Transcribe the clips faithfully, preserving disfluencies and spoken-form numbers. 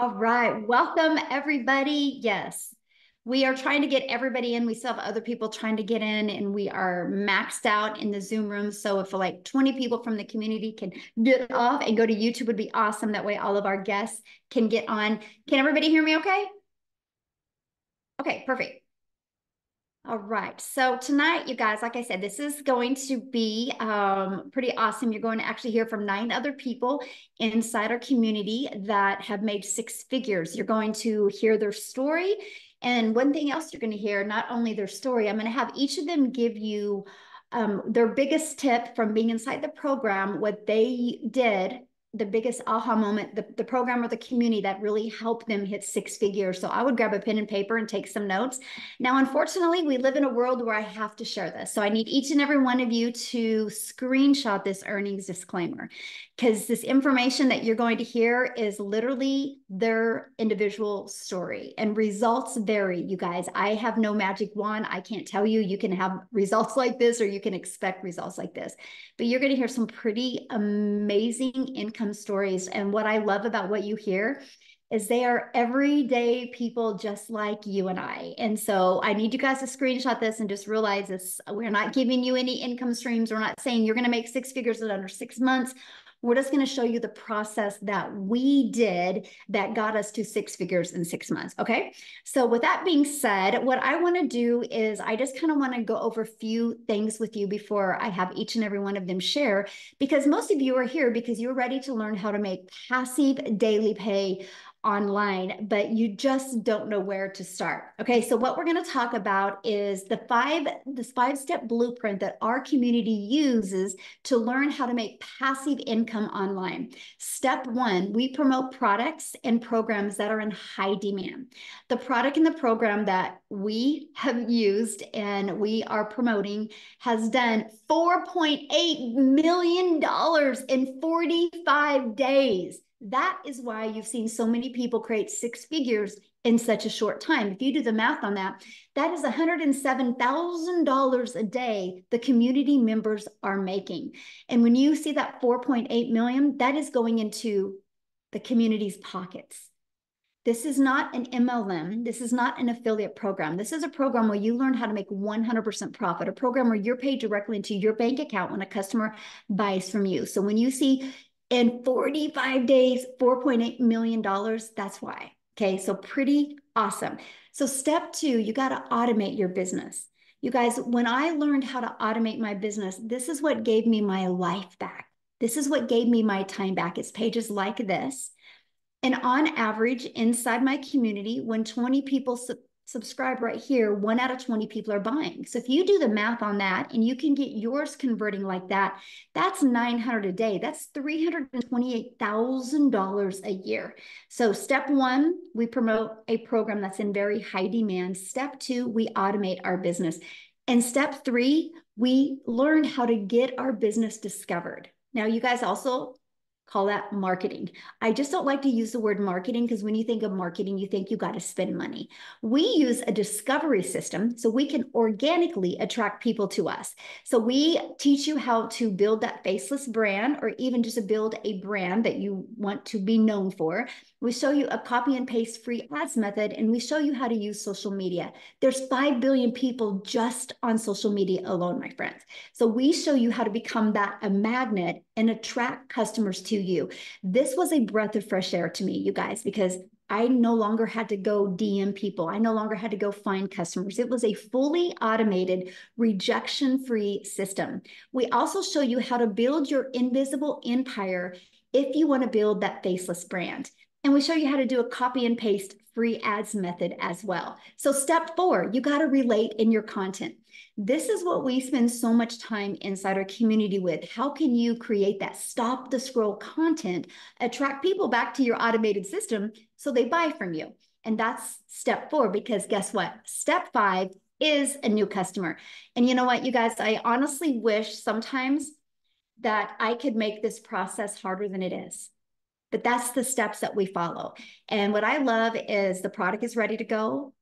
All right. Welcome, everybody. Yes, we are trying to get everybody in. We still have other people trying to get in, and we are maxed out in the Zoom room. So if like twenty people from the community can get off and go to YouTube, would be awesome. That way all of our guests can get on. Can everybody hear me okay? Okay, perfect. All right. So tonight, you guys, like I said, this is going to be um, pretty awesome. You're going to actually hear from nine other people inside our community that have made six figures. You're going to hear their story. And one thing else you're going to hear, not only their story, I'm going to have each of them give you um, their biggest tip from being inside the program, what they did, the biggest aha moment, the, the program or the community that really helped them hit six figures. So I would grab a pen and paper and take some notes. Now, unfortunately, we live in a world where I have to share this. So I need each and every one of you to screenshot this earnings disclaimer, because this information that you're going to hear is literally their individual story, and results vary, you guys. I have no magic wand. I can't tell you, you can have results like this or you can expect results like this, but you're going to hear some pretty amazing income stories. And what I love about what you hear is they are everyday people just like you and I. And so I need you guys to screenshot this and just realize this. We're not giving you any income streams. We're not saying you're going to make six figures in under six months. We're just going to show you the process that we did that got us to six figures in six months. Okay. So with that being said, what I want to do is I just kind of want to go over a few things with you before I have each and every one of them share, because most of you are here because you're ready to learn how to make passive daily pay online, but you just don't know where to start. Okay, so what we're going to talk about is the five, this five-step blueprint that our community uses to learn how to make passive income online. Step one, we promote products and programs that are in high demand. The product and the program that we have used and we are promoting has done four point eight million dollars in forty-five days. That is why you've seen so many people create six figures in such a short time. If you do the math on that, that is one hundred seven thousand dollars a day the community members are making. And when you see that four point eight million dollars, that is going into the community's pockets. This is not an M L M. This is not an affiliate program. This is a program where you learn how to make one hundred percent profit, a program where you're paid directly into your bank account when a customer buys from you. So when you see in forty-five days, four point eight million dollars. That's why. Okay. So pretty awesome. So step two, you got to automate your business. You guys, when I learned how to automate my business, this is what gave me my life back. This is what gave me my time back. It's pages like this. And on average, inside my community, when twenty people sub subscribe right here, one out of twenty people are buying. So if you do the math on that and you can get yours converting like that, that's nine hundred a day. That's three hundred twenty-eight thousand dollars a year. So step one, we promote a program that's in very high demand. Step two, we automate our business. And step three, we learn how to get our business discovered. Now you guys also call that marketing. I just don't like to use the word marketing because when you think of marketing, you think you got to spend money. We use a discovery system so we can organically attract people to us. So we teach you how to build that faceless brand or even just to build a brand that you want to be known for. We show you a copy and paste free ads method, and we show you how to use social media. There's five billion people just on social media alone, my friends. So we show you how to become that a magnet and attract customers to you. This was a breath of fresh air to me, you guys, because I no longer had to go D M people. I no longer had to go find customers. It was a fully automated, rejection-free system. We also show you how to build your invisible empire if you want to build that faceless brand. And we show you how to do a copy and paste free ads method as well. So step four, you got to relate in your content. This is what we spend so much time inside our community with. How can you create that stop the scroll content, attract people back to your automated system so they buy from you? And that's step four, because guess what? Step five is a new customer. And you know what, you guys, I honestly wish sometimes that I could make this process harder than it is. But that's the steps that we follow. And what I love is the product is ready to go.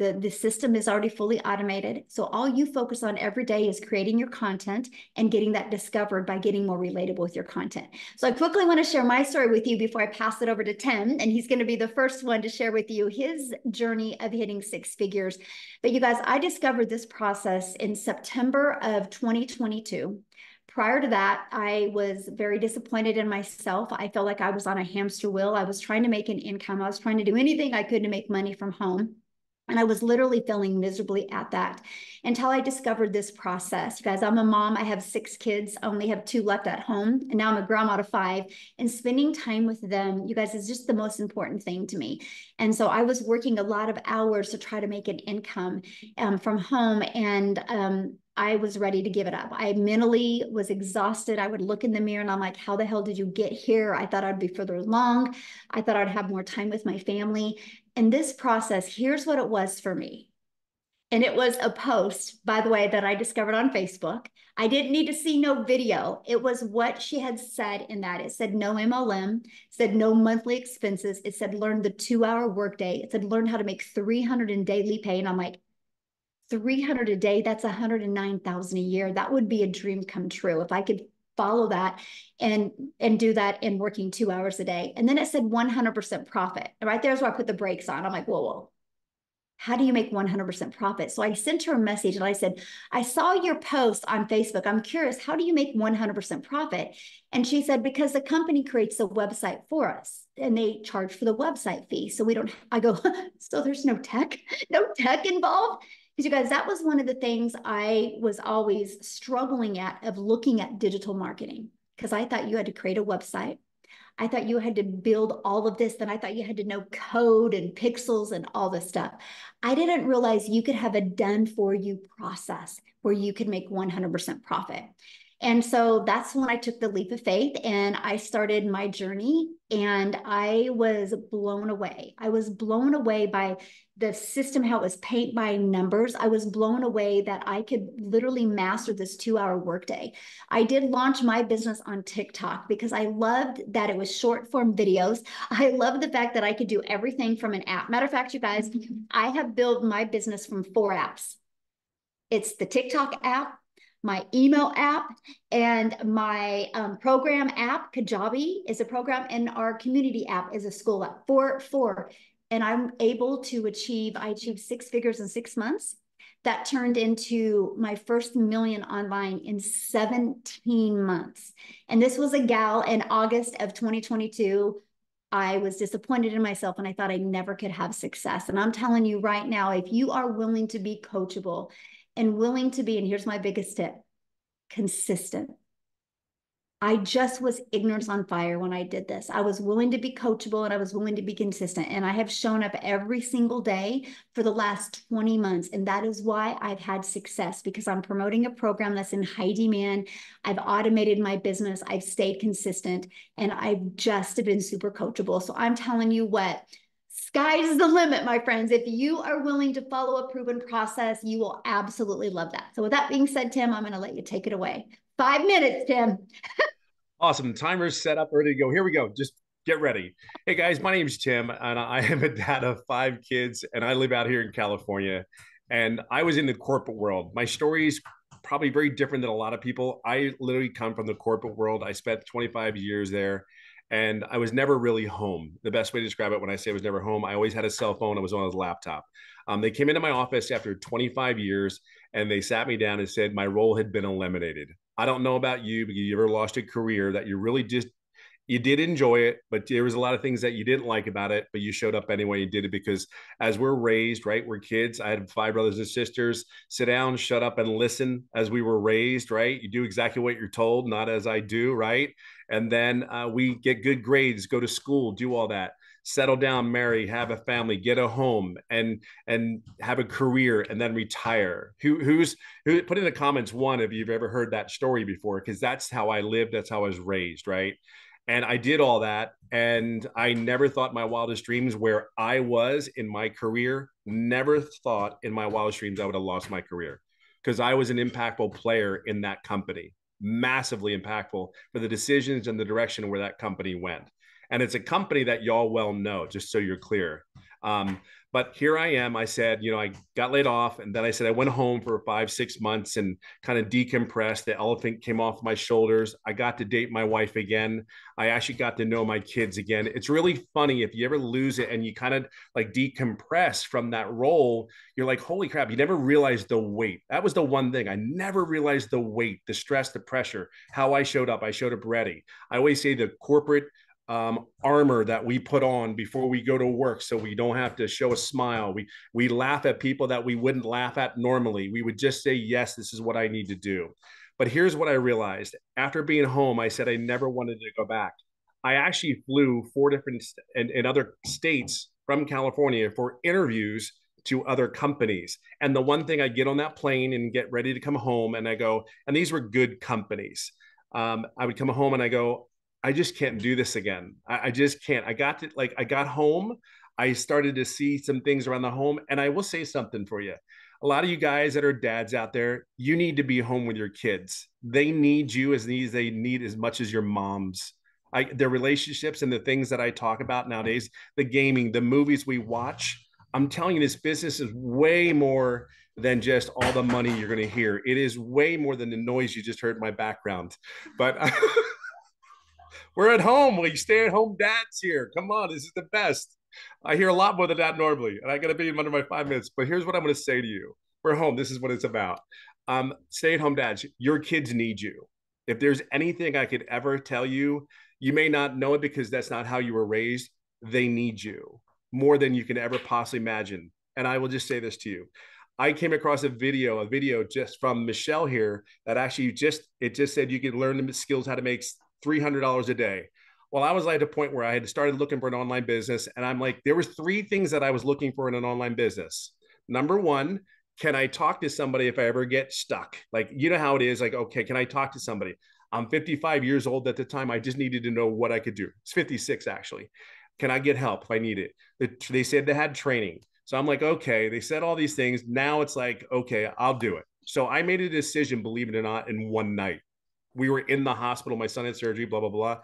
The, the system is already fully automated. So all you focus on every day is creating your content and getting that discovered by getting more relatable with your content. So I quickly want to share my story with you before I pass it over to Tim, and he's going to be the first one to share with you his journey of hitting six figures. But you guys, I discovered this process in September of twenty twenty-two. Prior to that, I was very disappointed in myself. I felt like I was on a hamster wheel. I was trying to make an income. I was trying to do anything I could to make money from home. And I was literally failing miserably at that until I discovered this process. You guys, I'm a mom. I have six kids. I only have two left at home. And now I'm a grandma to five. And spending time with them, you guys, is just the most important thing to me. And so I was working a lot of hours to try to make an income um, from home. And um, I was ready to give it up. I mentally was exhausted. I would look in the mirror and I'm like, how the hell did you get here? I thought I'd be further along. I thought I'd have more time with my family. And this process, here's what it was for me. And it was a post, by the way, that I discovered on Facebook. I didn't need to see no video. It was what she had said in that. It said no M L M, it said no monthly expenses. It said learn the two-hour workday. It said learn how to make three hundred in daily pay. And I'm like, three hundred a day, that's one hundred nine thousand a year. That would be a dream come true if I could follow that and, and do that in working two hours a day. And then it said one hundred percent profit. And right there's where I put the brakes on. I'm like, whoa, whoa, how do you make one hundred percent profit? So I sent her a message and I said, I saw your post on Facebook. I'm curious, how do you make one hundred percent profit? And she said, because the company creates a website for us and they charge for the website fee. So we don't, I go, so there's no tech, no tech involved. You guys, that was one of the things I was always struggling at of looking at digital marketing, because I thought you had to create a website. I thought you had to build all of this. Then I thought you had to know code and pixels and all this stuff. I didn't realize you could have a done for you process where you could make one hundred percent profit. And so that's when I took the leap of faith and I started my journey, and I was blown away. I was blown away by the system, how it was paint by numbers. I was blown away that I could literally master this two-hour workday. I did launch my business on TikTok because I loved that it was short-form videos. I loved the fact that I could do everything from an app. Matter of fact, you guys, I have built my business from four apps. It's the TikTok app, my email app, and my um, program app. Kajabi is a program, and our community app is a school app. Four, four. And I'm able to achieve, I achieved six figures in six months. That turned into my first million online in seventeen months. And this was a gal in August of twenty twenty-two. I was disappointed in myself and I thought I never could have success. And I'm telling you right now, if you are willing to be coachable and willing to be, and here's my biggest tip, consistent. I just was ignorance on fire when I did this. I was willing to be coachable and I was willing to be consistent. And I have shown up every single day for the last twenty months. And that is why I've had success, because I'm promoting a program that's in high demand. I've automated my business. I've stayed consistent and I've just been super coachable. So I'm telling you what, sky's the limit, my friends. If you are willing to follow a proven process, you will absolutely love that. So with that being said, Tim, I'm going to let you take it away. Five minutes, Tim. Awesome. Timer's set up, ready to go. Here we go. Just get ready. Hey, guys, my name is Tim, and I am a dad of five kids, and I live out here in California. And I was in the corporate world. My story is probably very different than a lot of people. I literally come from the corporate world. I spent twenty-five years there. And I was never really home. The best way to describe it when I say I was never home, I always had a cell phone. I was on a laptop. Um, they came into my office after twenty-five years and they sat me down and said, my role had been eliminated. I don't know about you, but you ever lost a career that you really just, you did enjoy it, but there was a lot of things that you didn't like about it, but you showed up anyway and did it because as we're raised, right? We're kids. I had five brothers and sisters. Sit down, shut up, and listen as we were raised, right? You do exactly what you're told, not as I do, right? And then uh, we get good grades, go to school, do all that, settle down, marry, have a family, get a home, and and have a career, and then retire. Who who's who? Put in the comments one if you've ever heard that story before, because that's how I lived. That's how I was raised, right? And I did all that, and I never thought my wildest dreams where I was in my career, never thought in my wildest dreams I would have lost my career, because I was an impactful player in that company, massively impactful for the decisions and the direction where that company went. And it's a company that y'all well know, just so you're clear. Um, but here I am. I said, you know, I got laid off, and then I said I went home for five, six months and kind of decompressed. The elephant came off my shoulders. I got to date my wife again. I actually got to know my kids again. It's really funny if you ever lose it and you kind of like decompress from that role. You're like, holy crap! You never realized the weight. That was the one thing I never realized: the weight, the stress, the pressure. How I showed up. I showed up ready. I always say the corporate Um, armor that we put on before we go to work, so we don't have to show a smile. We we laugh at people that we wouldn't laugh at normally. We would just say, yes, this is what I need to do. But here's what I realized. After being home, I said I never wanted to go back. I actually flew four different st- and, and other states from California for interviews to other companies. And the one thing I get on that plane and get ready to come home, and I go, and these were good companies. Um, I would come home and I go, I just can't do this again. I, I just can't. I got to like, I got home. I started to see some things around the home, and I will say something for you. A lot of you guys that are dads out there, you need to be home with your kids. They need you as needs. They need as much as your moms. I, their relationships and the things that I talk about nowadays, the gaming, the movies we watch. I'm telling you, this business is way more than just all the money you're going to hear. It is way more than the noise you just heard in my background, but we're at home. We stay at home dads here. Come on. This is the best. I hear a lot more than that normally, and I got to be under my five minutes, but here's what I'm going to say to you. We're home. This is what it's about. Um, stay at home dads. Your kids need you. If there's anything I could ever tell you, you may not know it because that's not how you were raised. They need you more than you can ever possibly imagine. And I will just say this to you. I came across a video, a video just from Michelle here that actually just, it just said you could learn the skills, how to make three hundred dollars a day. Well, I was at a point where I had started looking for an online business, and I'm like, there were three things that I was looking for in an online business. Number one, can I talk to somebody if I ever get stuck? Like, you know how it is, like, okay, can I talk to somebody? I'm fifty-five years old at the time. I just needed to know what I could do. It's fifty-six actually. Can I get help if I need it? They said they had training. So I'm like, okay, they said all these things. Now it's like, okay, I'll do it. So I made a decision, believe it or not, in one night. We were in the hospital. My son had surgery, blah, blah, blah.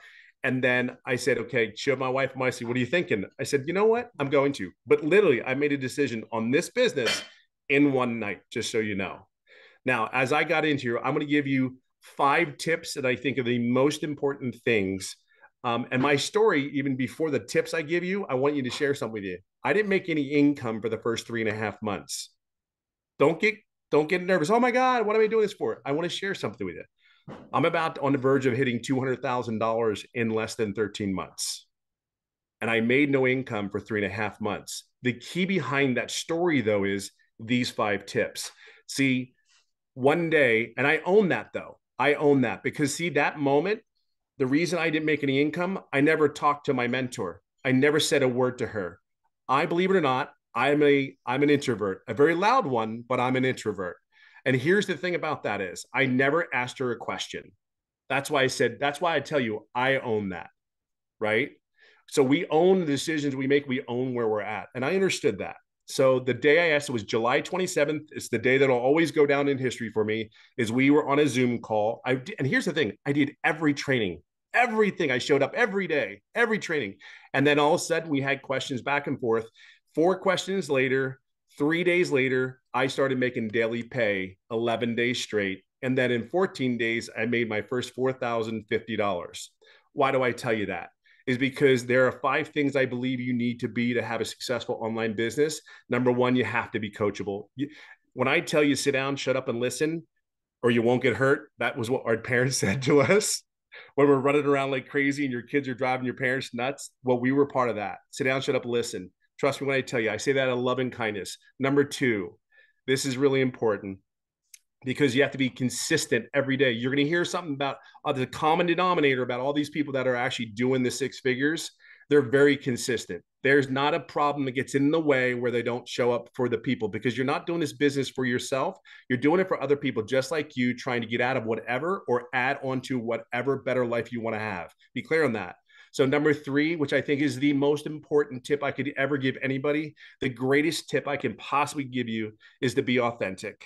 And then I said, okay, showed my wife, Maisie, what are you thinking? I said, you know what? I'm going to. But literally, I made a decision on this business in one night, just so you know. Now, as I got into here, I'm going to give you five tips that I think are the most important things. Um, and my story, even before the tips I give you, I want you to share something with you. I didn't make any income for the first three and a half months. Don't get, don't get nervous. Oh my God, what am I doing this for? I want to share something with you. I'm about on the verge of hitting two hundred thousand dollars in less than thirteen months. And I made no income for three and a half months. The key behind that story, though, is these five tips. See, one day, and I own that, though. I own that because, see, that moment, the reason I didn't make any income, I never talked to my mentor. I never said a word to her. I, believe it or not, I'm a, I'm an introvert, a very loud one, but I'm an introvert. And here's the thing about that is I never asked her a question. That's why I said, that's why I tell you, I own that, right? So we own the decisions we make. We own where we're at. And I understood that. So the day I asked, it was July twenty-seventh. It's the day that'll always go down in history for me, is we were on a Zoom call. I did, and here's the thing. I did every training, everything. I showed up every day, every training. And then all of a sudden we had questions back and forth. Four questions later, three days later, I started making daily pay eleven days straight. And then in fourteen days, I made my first four thousand fifty dollars. Why do I tell you that? Is because there are five things I believe you need to be to have a successful online business. Number one, you have to be coachable. When I tell you sit down, shut up and listen, or you won't get hurt, that was what our parents said to us when we're running around like crazy and your kids are driving your parents nuts. Well, we were part of that. Sit down, shut up, listen. Trust me when I tell you, I say that in love and kindness. Number two, this is really important because you have to be consistent every day. You're going to hear something about uh, the common denominator about all these people that are actually doing the six figures. They're very consistent. There's not a problem that gets in the way where they don't show up for the people, because you're not doing this business for yourself. You're doing it for other people just like you, trying to get out of whatever or add on to whatever better life you want to have. Be clear on that. So number three, which I think is the most important tip I could ever give anybody, the greatest tip I can possibly give you, is to be authentic.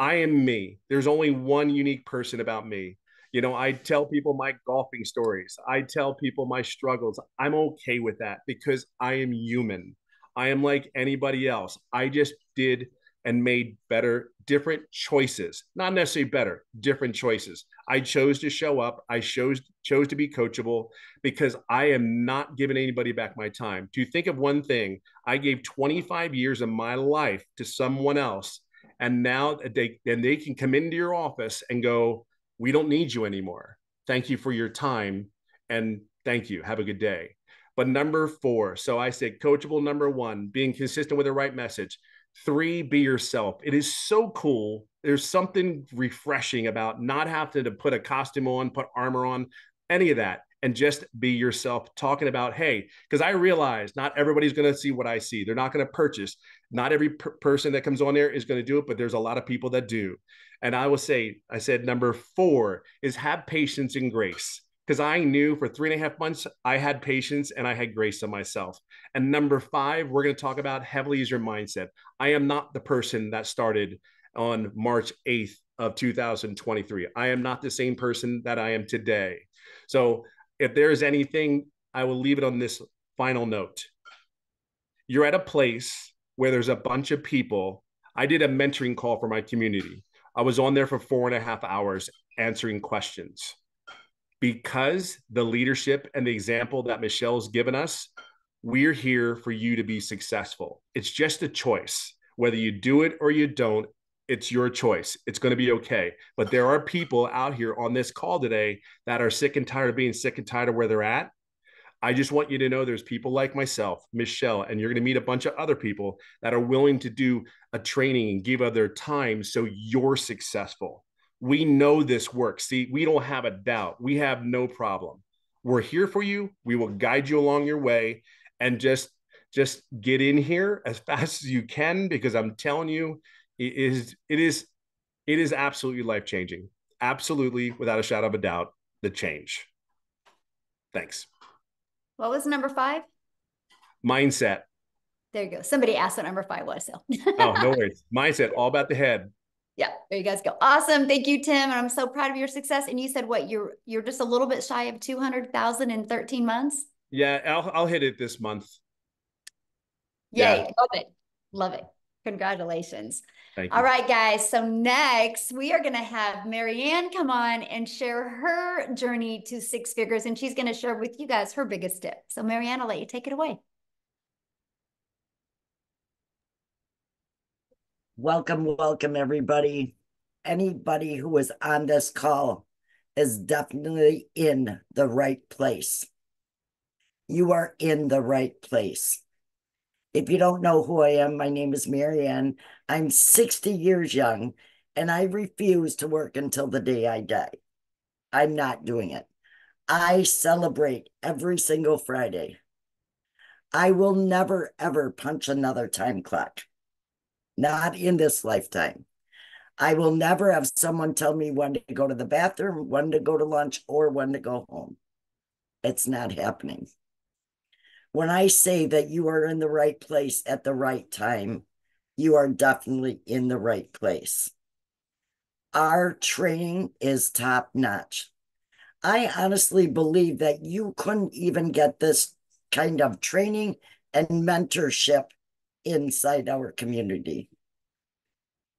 I am me. There's only one unique person about me. You know, I tell people my golfing stories. I tell people my struggles. I'm okay with that because I am human. I am like anybody else. I just did and made better, different choices, not necessarily better, different choices. I chose to show up. I chose, chose to be coachable because I am not giving anybody back my time. To think of one thing, I gave twenty-five years of my life to someone else. And now they, and they can come into your office and go, we don't need you anymore. Thank you for your time. And thank you. Have a good day. But number four, so I said coachable, number one, being consistent with the right message. Three, be yourself. It is so cool. There's something refreshing about not having to put a costume on, put armor on, any of that, and just be yourself, talking about, hey, because I realize not everybody's going to see what I see. They're not going to purchase. Not every per person that comes on there is going to do it, but there's a lot of people that do. And I will say, I said, number four is have patience and grace. Because I knew for three and a half months, I had patience and I had grace on myself. And number five, we're going to talk about heavily is your mindset. I am not the person that started on March eighth of two thousand twenty-three. I am not the same person that I am today. So if there's anything, I will leave it on this final note. You're at a place where there's a bunch of people. I did a mentoring call for my community. I was on there for four and a half hours answering questions. Because the leadership and the example that Michelle's given us, we're here for you to be successful. It's just a choice. Whether you do it or you don't, it's your choice. It's going to be okay. But there are people out here on this call today that are sick and tired of being sick and tired of where they're at. I just want you to know there's people like myself, Michelle, and you're going to meet a bunch of other people that are willing to do a training and give of their time so you're successful. We know this works. See, we don't have a doubt. We have no problem. We're here for you. We will guide you along your way, and just, just get in here as fast as you can, because I'm telling you, it is, it is, it is absolutely life-changing. Absolutely, without a shadow of a doubt, the change. Thanks. What was number five? Mindset. There you go. Somebody asked what number five was. So. Oh, no worries. Mindset, all about the head. Yeah, there you guys go. Awesome. Thank you, Tim. And I'm so proud of your success. And you said what, you're you're just a little bit shy of two hundred thousand in thirteen months? Yeah, I'll, I'll hit it this month. Yay. Yeah. Love it. Love it. Congratulations. Thank you. All right, guys. So next we are going to have Marianne come on and share her journey to six figures. And she's going to share with you guys her biggest tip. So Marianne, I'll let you take it away. Welcome, welcome, everybody. Anybody who is on this call is definitely in the right place. You are in the right place. If you don't know who I am, my name is Marianne. I'm sixty years young, and I refuse to work until the day I die. I'm not doing it. I celebrate every single Friday. I will never, ever punch another time clock. Not in this lifetime. I will never have someone tell me when to go to the bathroom, when to go to lunch, or when to go home. It's not happening. When I say that you are in the right place at the right time, you are definitely in the right place. Our training is top notch. I honestly believe that you couldn't even get this kind of training and mentorship inside our community.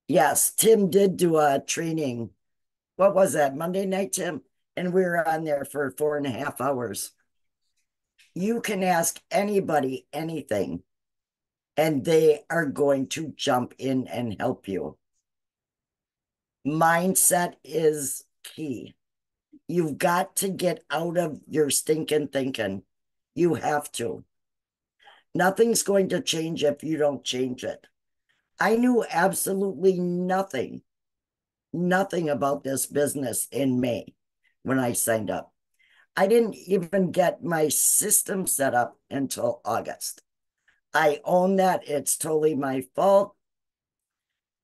Yes, Tim did do a training. What was that? Monday night, Tim? And we were on there for four and a half hours. You can ask anybody anything, and they are going to jump in and help you. Mindset is key. You've got to get out of your stinking thinking. You have to. Nothing's going to change if you don't change it. I knew absolutely nothing, nothing about this business in May when I signed up. I didn't even get my system set up until August. I own that. It's totally my fault.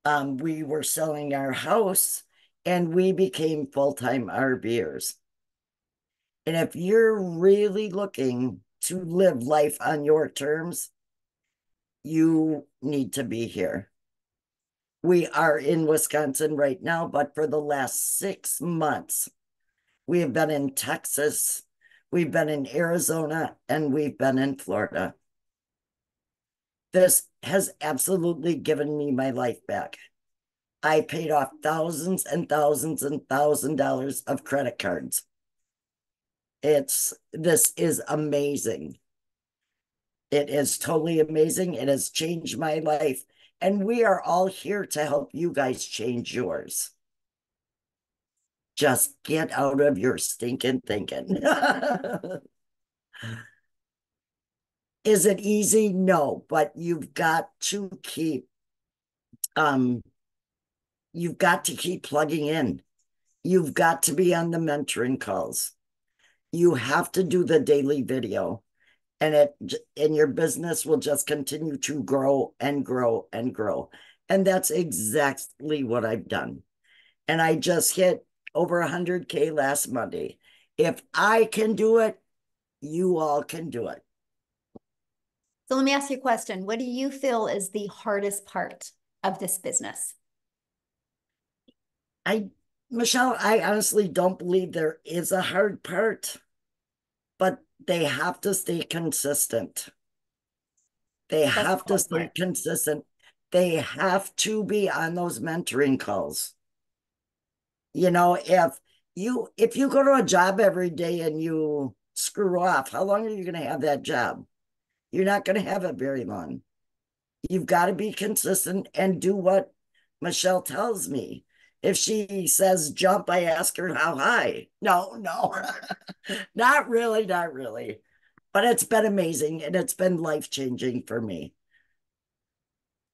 Um, we were selling our house and we became full-time RVers. And if you're really looking to live life on your terms, you need to be here. We are in Wisconsin right now, but for the last six months, we have been in Texas, we've been in Arizona, and we've been in Florida. This has absolutely given me my life back. I paid off thousands and thousands and thousand dollars of credit cards. It's, this is amazing. It is totally amazing. It has changed my life. And we are all here to help you guys change yours. Just get out of your stinking thinking. Is it easy? No, but you've got to keep, um, you've got to keep plugging in. You've got to be on the mentoring calls. You have to do the daily video, and it, and your business will just continue to grow and grow and grow. And that's exactly what I've done. And I just hit over one hundred K last Monday. If I can do it, you all can do it. So let me ask you a question. What do you feel is the hardest part of this business? I, Michelle, I honestly don't believe there is a hard part, but they have to stay consistent. They That's have to stay part. consistent. They have to be on those mentoring calls. You know, if you, if you go to a job every day and you screw off, how long are you going to have that job? You're not going to have it very long. You've got to be consistent and do what Michelle tells me. If she says jump, I ask her how high. No, no, not really, not really. But it's been amazing, and it's been life-changing for me.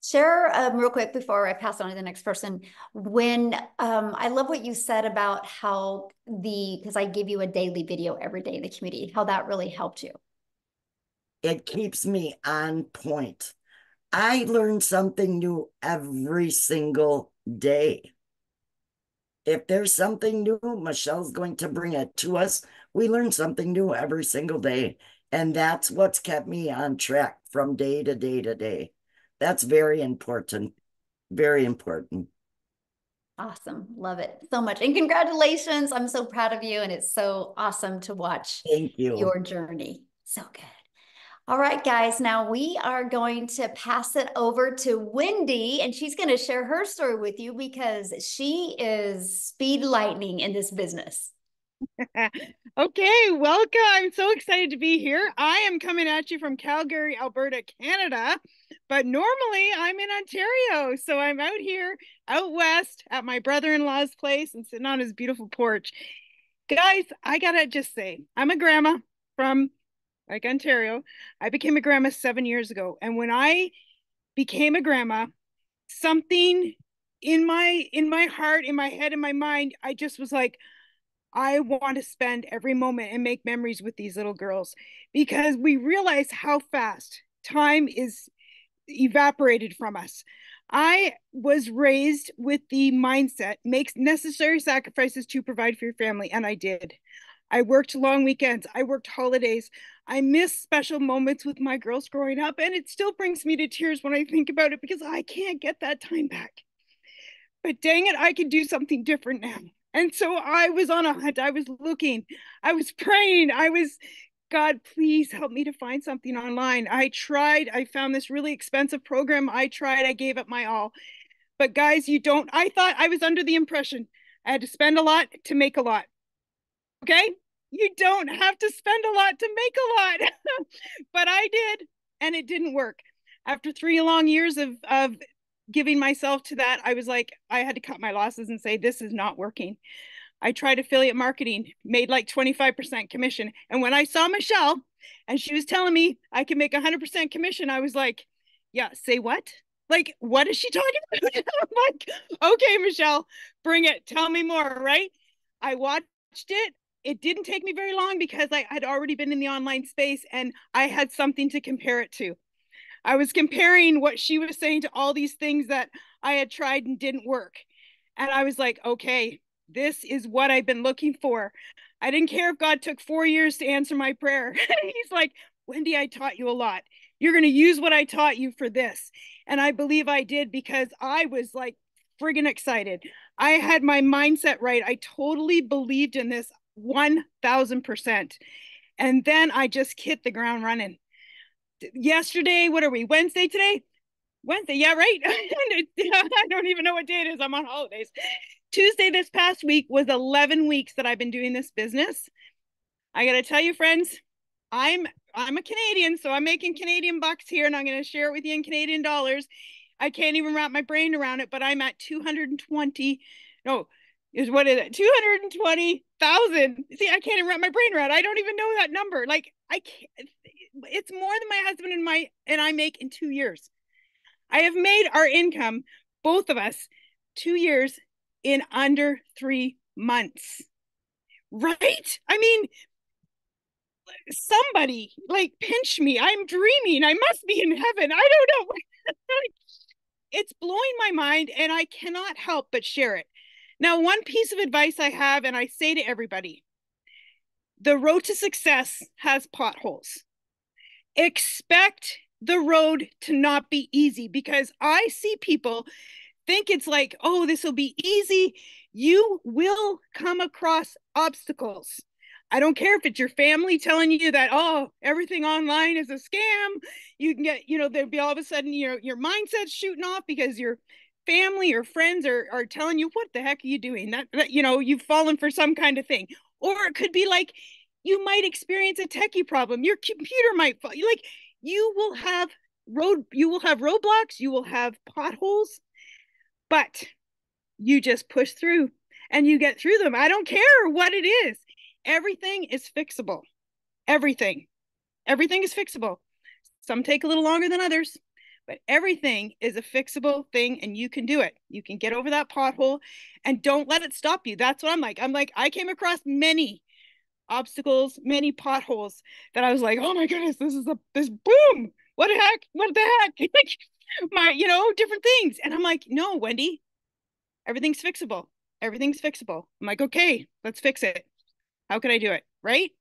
Share um, real quick before I pass on to the next person. When um, I love what you said about how the, because I give you a daily video every day in the community, how that really helped you. It keeps me on point. I learn something new every single day. If there's something new, Michelle's going to bring it to us. We learn something new every single day. And that's what's kept me on track from day to day to day. That's very important. Very important. Awesome. Love it so much. And congratulations. I'm so proud of you. And it's so awesome to watch. Thank you. Your journey. So good. All right, guys, now we are going to pass it over to Wendy, and she's going to share her story with you because she is speed lightning in this business. Okay, welcome. I'm so excited to be here. I am coming at you from Calgary, Alberta, Canada, but normally I'm in Ontario. So I'm out here, out west, at my brother-in-law's place and sitting on his beautiful porch. Guys, I got to just say, I'm a grandma from like Ontario. I became a grandma seven years ago. And when I became a grandma, something in my, in my heart, in my head, in my mind, I just was like, I want to spend every moment and make memories with these little girls, because we realize how fast time is evaporated from us. I was raised with the mindset, make necessary sacrifices to provide for your family. And I did. I worked long weekends. I worked holidays. I missed special moments with my girls growing up, and it still brings me to tears when I think about it, because I can't get that time back. But dang it, I can do something different now. And so I was on a hunt. I was looking. I was praying. I was, God, please help me to find something online. I tried. I found this really expensive program. I tried. I gave up my all. But guys, you don't, I thought I was under the impression I had to spend a lot to make a lot. Okay, you don't have to spend a lot to make a lot, but I did, and it didn't work. After three long years of, of giving myself to that, I was like, I had to cut my losses and say, this is not working. I tried affiliate marketing, made like twenty-five percent commission. And when I saw Michelle and she was telling me I can make one hundred percent commission, I was like, yeah, say what? Like, what is she talking about? I'm like, okay, Michelle, bring it. Tell me more, right? I watched it. It didn't take me very long because I had already been in the online space and I had something to compare it to. I was comparing what she was saying to all these things that I had tried and didn't work. And I was like, okay, this is what I've been looking for. I didn't care if God took four years to answer my prayer. He's like, Wendy, I taught you a lot. You're going to use what I taught you for this. And I believe I did, because I was like friggin' excited. I had my mindset right. I totally believed in this. one thousand percent. And then I just hit the ground running. yesterday, what are we, Wednesday today? Wednesday, yeah, right? I don't even know what day it is. I'm on holidays. Tuesday this past week was eleven weeks that I've been doing this business. I got to tell you, friends, I'm I'm a Canadian, so I'm making Canadian bucks here, and I'm going to share it with you in Canadian dollars. I can't even wrap my brain around it, but I'm at two hundred twenty, no, is what is it? two hundred twenty thousand. See, I can't even wrap my brain around it. I don't even know that number. Like, I can't, it's more than my husband and my, and I make in two years. I have made our income, both of us, two years in under three months, right? I mean, somebody like pinch me. I'm dreaming. I must be in heaven. I don't know. It's blowing my mind, and I cannot help but share it. Now, one piece of advice I have, and I say to everybody, the road to success has potholes. Expect the road to not be easy, because I see people think it's like, oh, this will be easy. You will come across obstacles. I don't care if it's your family telling you that, oh, everything online is a scam. You can get, you know, there'd be all of a sudden your your mindset's shooting off because your family or friends are are telling you, what the heck are you doing? That, that you know, you've fallen for some kind of thing. Or it could be like, you might experience a techie problem. Your computer might fall. Like, you will have road, you will have roadblocks, you will have potholes, but you just push through and you get through them. I don't care what it is. Everything is fixable. Everything. Everything is fixable. Some take a little longer than others, but everything is a fixable thing, and you can do it. You can get over that pothole, and don't let it stop you. That's what I'm like. I'm like, I came across many obstacles, many potholes that I was like, oh my goodness, this is a, this boom. What the heck? What the heck? My, you know, different things. And I'm like, no, Wendy, everything's fixable. Everything's fixable. I'm like, okay, let's fix it. How can I do it? Right?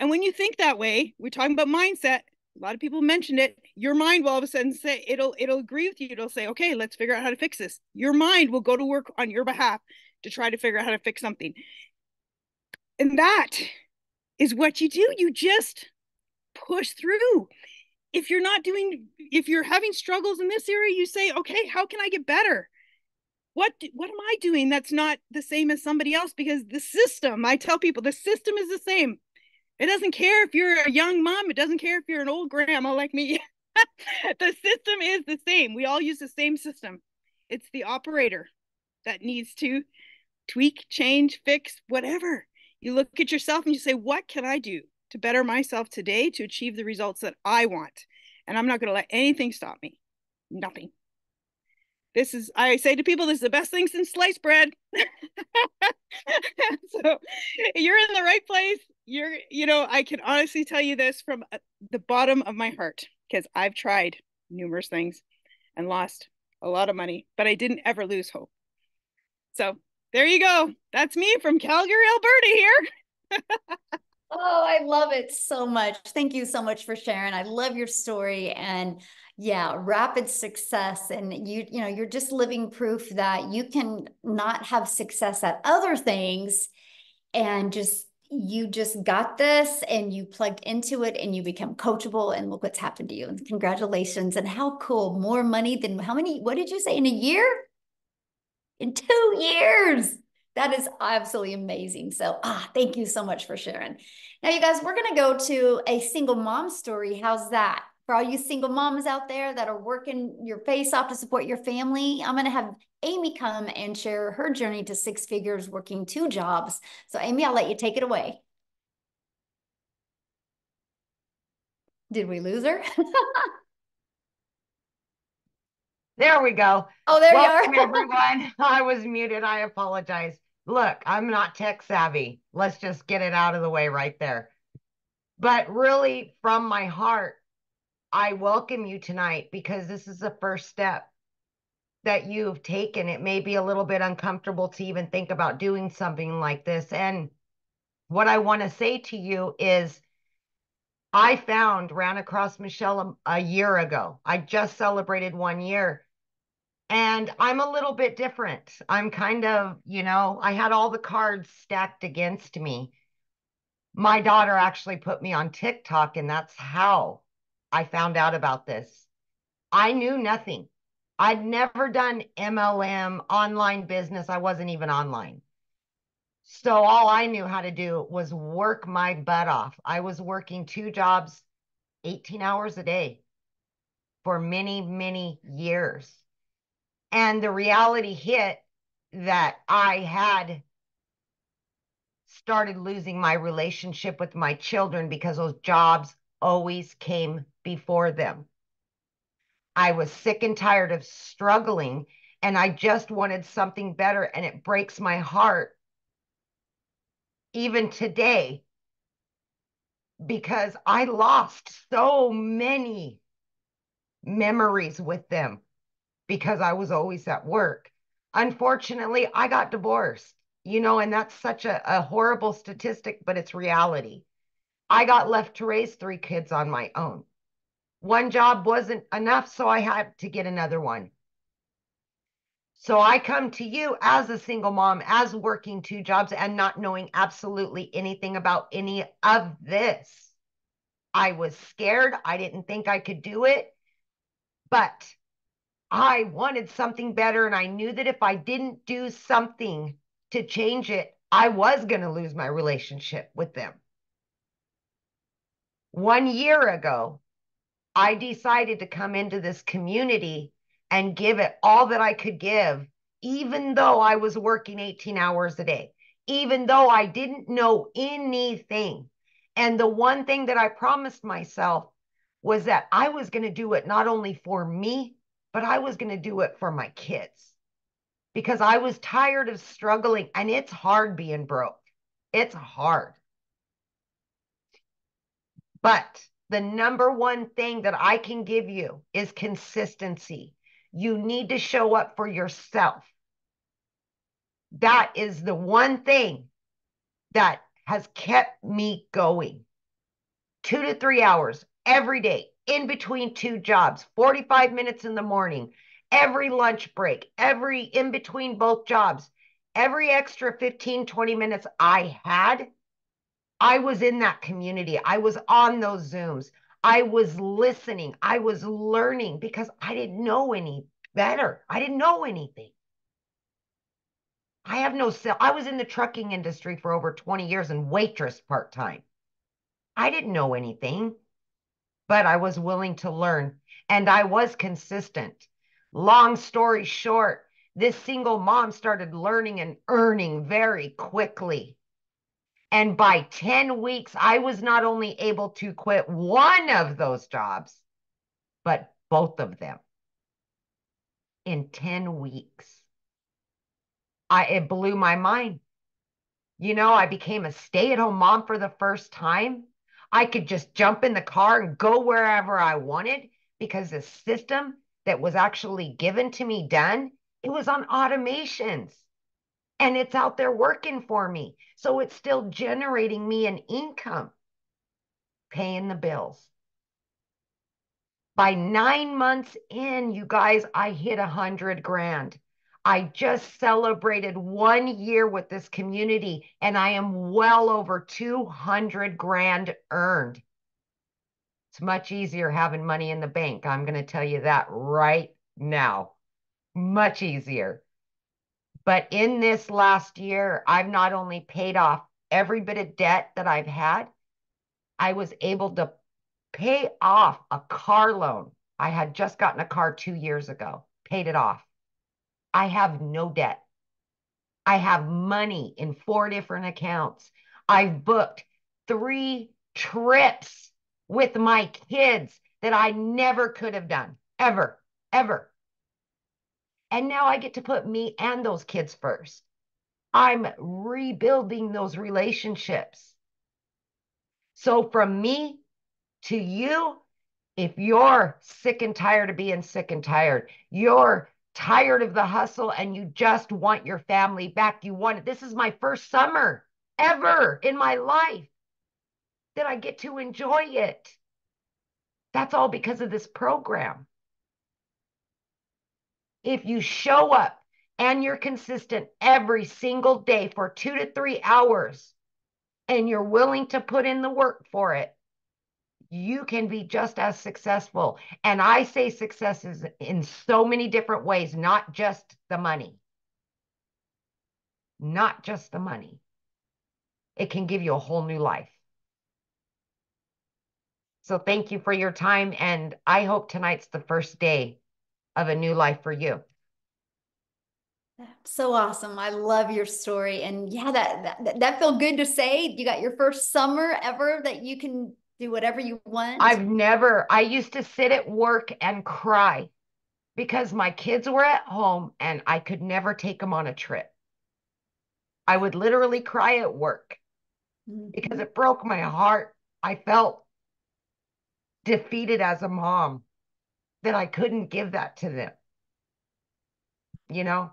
And when you think that way, we're talking about mindset. A lot of people mentioned it. Your mind will all of a sudden say, it'll, it'll agree with you. It'll say, okay, let's figure out how to fix this. Your mind will go to work on your behalf to try to figure out how to fix something. And that is what you do. You just push through. If you're not doing, if you're having struggles in this area, you say, okay, how can I get better? What, what am I doing that's not the same as somebody else? Because the system, I tell people, the system is the same. It doesn't care if you're a young mom. It doesn't care if you're an old grandma like me. The system is the same. We all use the same system. It's the operator that needs to tweak, change, fix, whatever. You look at yourself and you say, what can I do to better myself today to achieve the results that I want? And I'm not going to let anything stop me. Nothing. This is, I say to people, this is the best thing since sliced bread. So you're in the right place. You're, you know, I can honestly tell you this from the bottom of my heart, because I've tried numerous things and lost a lot of money, but I didn't ever lose hope. So there you go. That's me from Calgary, Alberta here. Oh, I love it so much. Thank you so much for sharing. I love your story, and yeah, rapid success. And you, you know, you're just living proof that you can not have success at other things, and just, you just got this, and you plugged into it, and you become coachable, and look what's happened to you. And congratulations. And how cool, more money than how many, what did you say, in a year? In two years. That is absolutely amazing. So, ah, thank you so much for sharing. Now, you guys, we're going to go to a single mom story. How's that? For all you single moms out there that are working your face off to support your family, I'm going to have Amy come and share her journey to six figures working two jobs. So, Amy, I'll let you take it away. Did we lose her? There we go. Oh, there Welcome, you are. Everyone. I was muted. I apologize. Look, I'm not tech savvy. Let's just get it out of the way right there. But really, from my heart, I welcome you tonight, because this is the first step that you've taken. It may be a little bit uncomfortable to even think about doing something like this. And what I want to say to you is, I found, ran across Michelle a, a year ago. I just celebrated one year. And I'm a little bit different. I'm kind of, you know, I had all the cards stacked against me. My daughter actually put me on TikTok, and that's how I found out about this. I knew nothing. I'd never done M L M, online business. I wasn't even online. So all I knew how to do was work my butt off. I was working two jobs, eighteen hours a day for many, many years. And the reality hit that I had started losing my relationship with my children because those jobs always came before them. I was sick and tired of struggling, and I just wanted something better, and it breaks my heart even today because I lost so many memories with them because I was always at work. Unfortunately, I got divorced, you know, and that's such a, a horrible statistic, but it's reality. I got left to raise three kids on my own. One job wasn't enough, so I had to get another one. So I come to you as a single mom, as working two jobs and not knowing absolutely anything about any of this. I was scared. I didn't think I could do it, but I wanted something better. And I knew that if I didn't do something to change it, I was going to lose my relationship with them. One year ago, I decided to come into this community and give it all that I could give, even though I was working eighteen hours a day, even though I didn't know anything. And the one thing that I promised myself was that I was going to do it not only for me, but I was going to do it for my kids because I was tired of struggling, and it's hard being broke. It's hard. But the number one thing that I can give you is consistency. You need to show up for yourself. That is the one thing that has kept me going. Two to three hours every day, in between two jobs, forty-five minutes in the morning, every lunch break, every in between both jobs, every extra fifteen, twenty minutes I had, I was in that community. I was on those Zooms. I was listening. I was learning because I didn't know any better. I didn't know anything. I have no sales. I was in the trucking industry for over twenty years and waitress part-time. I didn't know anything, but I was willing to learn and I was consistent. Long story short, this single mom started learning and earning very quickly. And by ten weeks, I was not only able to quit one of those jobs, but both of them in ten weeks. I, it blew my mind. You know, I became a stay-at-home mom for the first time. I could just jump in the car and go wherever I wanted because the system that was actually given to me done, it was on automations. And it's out there working for me. So it's still generating me an income, paying the bills. By nine months in, you guys, I hit a hundred grand. I just celebrated one year with this community and I am well over two hundred grand earned. It's much easier having money in the bank. I'm going to tell you that right now. Much easier. But in this last year, I've not only paid off every bit of debt that I've had, I was able to pay off a car loan. I had just gotten a car two years ago, paid it off. I have no debt. I have money in four different accounts. I've booked three trips with my kids that I never could have done, ever, ever. And now I get to put me and those kids first. I'm rebuilding those relationships. So from me to you, if you're sick and tired of being sick and tired, you're tired of the hustle and you just want your family back, you want it. This is my first summer ever in my life that I get to enjoy it. That's all because of this program. If you show up and you're consistent every single day for two to three hours and you're willing to put in the work for it, you can be just as successful. And I say success is in so many different ways, not just the money. Not just the money. It can give you a whole new life. So thank you for your time. And I hope tonight's the first day of a new life for you. So awesome. I love your story. And yeah, that, that, that felt good to say. You got your first summer ever that you can do whatever you want. I've never, I used to sit at work and cry because my kids were at home and I could never take them on a trip. I would literally cry at work mm-hmm. because it broke my heart. I felt defeated as a mom that I couldn't give that to them, you know?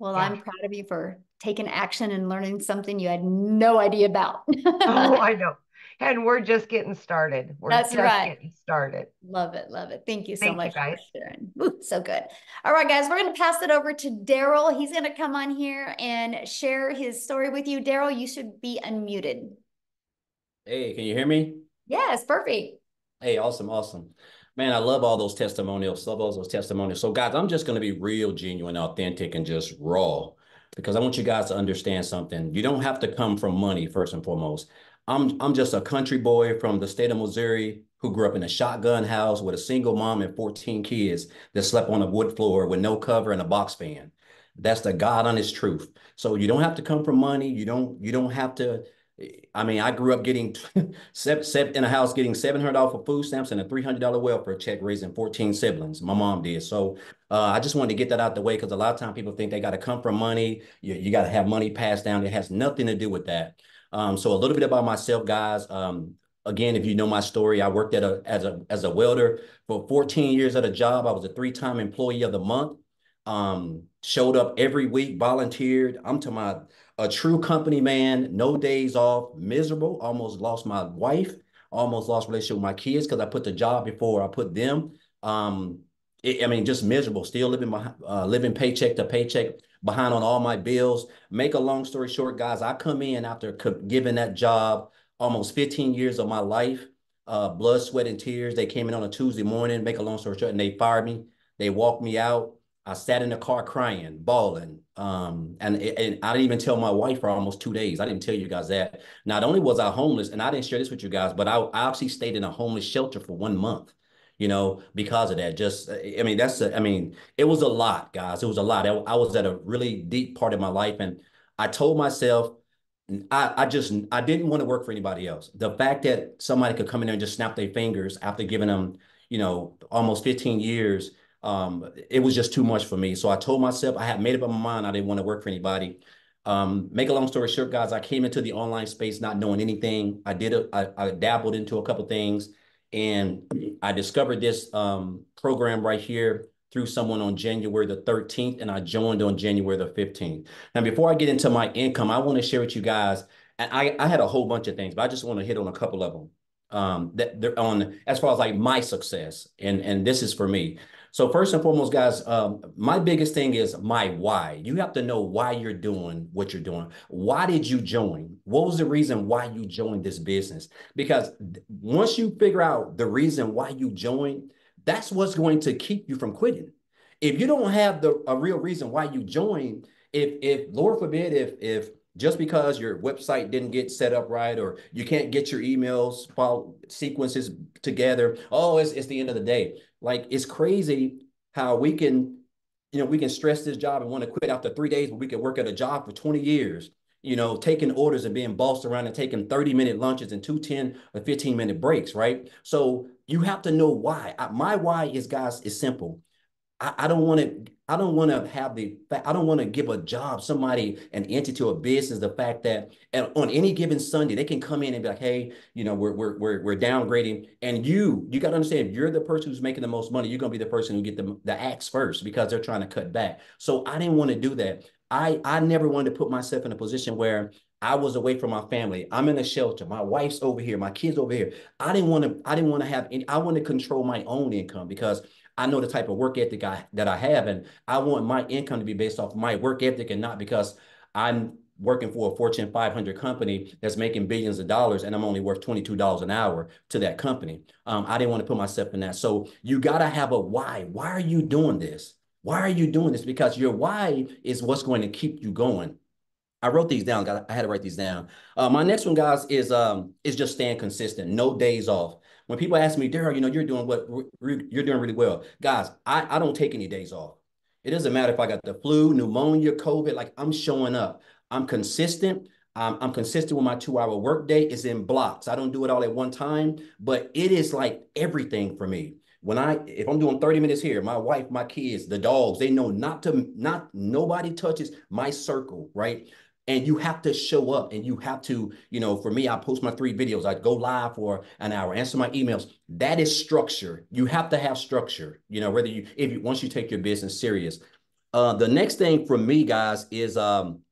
Well, yeah. I'm proud of you for taking action and learning something you had no idea about. Oh, I know. And we're just getting started. We're That's just right. getting started. Love it. Love it. Thank you so Thank much you guys. for sharing. Ooh, so good. All right, guys, we're going to pass it over to Daryl. He's going to come on here and share his story with you. Daryl, you should be unmuted. Hey, can you hear me? Yes, perfect. Hey, awesome. Awesome. Man, I love all those testimonials. Love all those testimonials. So guys, I'm just going to be real, genuine, authentic, and just raw, because I want you guys to understand something. You don't have to come from money, first and foremost. I'm, I'm just a country boy from the state of Missouri who grew up in a shotgun house with a single mom and fourteen kids that slept on a wood floor with no cover and a box fan. That's the God honest truth. So you don't have to come from money. You don't, you don't have to. I mean, I grew up getting set, set in a house, getting seven hundred dollars for food stamps and a three hundred dollar welfare check, raising fourteen siblings. My mom did. So uh, I just wanted to get that out the way, because a lot of times people think they got to come from money. You, you got to have money passed down. It has nothing to do with that. Um, so a little bit about myself, guys. Um, again, if you know my story, I worked at a, as, a, as a welder for fourteen years at a job. I was a three-time employee of the month. Um, showed up every week, volunteered. I'm to my... A true company man, no days off, miserable, almost lost my wife, almost lost relationship with my kids because I put the job before I put them. Um, it, I mean, just miserable, still living behind, uh, living paycheck to paycheck, behind on all my bills. Make a long story short, guys, I come in after giving that job almost fifteen years of my life, uh, blood, sweat, and tears. They came in on a Tuesday morning, make a long story short, and they fired me. They walked me out. I sat in the car crying, bawling, um, and, and I didn't even tell my wife for almost two days. I didn't tell you guys that. Not only was I homeless, and I didn't share this with you guys, but I, I actually stayed in a homeless shelter for one month, you know, because of that. Just, I mean, that's, a, I mean, it was a lot, guys. It was a lot. I, I was at a really deep part of my life, and I told myself, I, I just, I didn't want to work for anybody else. The fact that somebody could come in there and just snap their fingers after giving them, you know, almost fifteen years, Um, it was just too much for me. So I told myself, I had made up my mind, I didn't want to work for anybody. Um, make a long story short, guys, I came into the online space not knowing anything. I did, a, I, I dabbled into a couple things, and I discovered this um, program right here through someone on January the thirteenth, and I joined on January the fifteenth. Now, before I get into my income, I want to share with you guys, and I, I had a whole bunch of things, but I just want to hit on a couple of them. Um, that they're on as far as like my success, and and this is for me. So first and foremost, guys, um, my biggest thing is my why. You have to know why you're doing what you're doing. Why did you join? What was the reason why you joined this business? Because once you figure out the reason why you joined, that's what's going to keep you from quitting. If you don't have the a real reason why you joined, if if Lord forbid, if if just because your website didn't get set up right, or you can't get your emails file sequences together, oh, it's, it's the end of the day. Like, it's crazy how we can, you know, we can stress this job and want to quit after three days, but we can work at a job for twenty years, you know, taking orders and being bossed around and taking thirty minute lunches and two ten or fifteen minute breaks, right? So you have to know why. I, my why is, guys, is simple. I, I don't want to, I don't want to have the, I don't want to give a job, somebody, an entity, a business, the fact that on any given Sunday, they can come in and be like, hey, you know, we're, we're, we're, we're downgrading. And you, you got to understand, if you're the person who's making the most money, you're going to be the person who get the, the axe first, because they're trying to cut back. So I didn't want to do that. I, I never wanted to put myself in a position where I was away from my family. I'm in a shelter. My wife's over here. My kids over here. I didn't want to, I didn't want to have any, I want to control my own income, because I know the type of work ethic I, that I have, and I want my income to be based off my work ethic, and not because I'm working for a Fortune five hundred company that's making billions of dollars, and I'm only worth twenty-two dollars an hour to that company. Um, I didn't want to put myself in that. So you got to have a why. Why are you doing this? Why are you doing this? Because your why is what's going to keep you going. I wrote these down. I had to write these down. Uh, my next one, guys, is um is just staying consistent. No days off. When people ask me, Daryl, you know, you're doing what you're doing really well. Guys, I, I don't take any days off. It doesn't matter if I got the flu, pneumonia, COVID, like I'm showing up. I'm consistent. I'm, I'm consistent with my two hour workday. It's in blocks. I don't do it all at one time, but it is like everything for me. When I, if I'm doing thirty minutes here, my wife, my kids, the dogs, they know not to, not, nobody touches my circle, right? And you have to show up and you have to, you know, for me, I post my three videos. I go live for an hour, answer my emails. That is structure. You have to have structure, you know, whether you, if you, once you take your business serious. Uh, the next thing for me, guys, is um,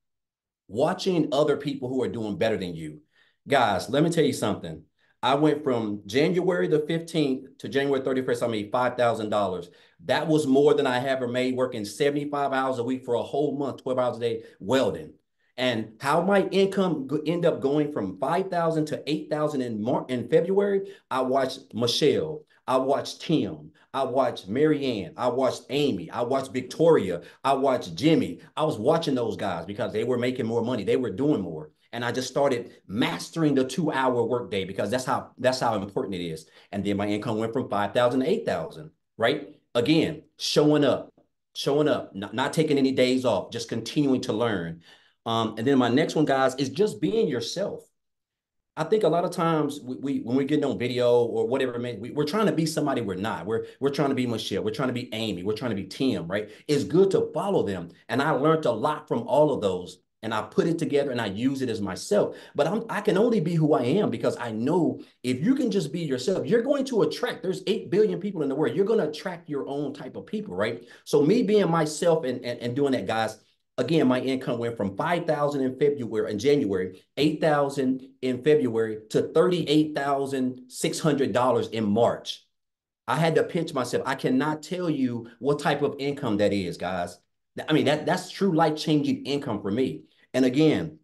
watching other people who are doing better than you. Guys, let me tell you something. I went from January the fifteenth to January thirty-first, I made five thousand dollars. That was more than I ever made working seventy-five hours a week for a whole month, twelve hours a day welding. And how my income end up going from five thousand to eight thousand in March, in February, I watched Michelle, I watched Tim, I watched Marianne, I watched Amy, I watched Victoria, I watched Jimmy. I was watching those guys because they were making more money. They were doing more. And I just started mastering the two hour workday because that's how, that's how important it is. And then my income went from five thousand to eight thousand, right? Again, showing up, showing up, not, not taking any days off, just continuing to learn. Um, and then my next one, guys, is just being yourself. I think a lot of times we, we when we're getting on video or whatever, man, we, we're trying to be somebody we're not. We're, we're trying to be Michelle. We're trying to be Amy. We're trying to be Tim, right? It's good to follow them. And I learned a lot from all of those. And I put it together and I use it as myself. But I'm, I can only be who I am because I know if you can just be yourself, you're going to attract, there's eight billion people in the world. You're going to attract your own type of people, right? So me being myself and, and, and doing that, guys, again, my income went from five thousand in February and January, eight thousand in February to thirty-eight thousand six hundred dollars in March. I had to pinch myself. I cannot tell you what type of income that is, guys. I mean, that, that's true life-changing income for me. And again,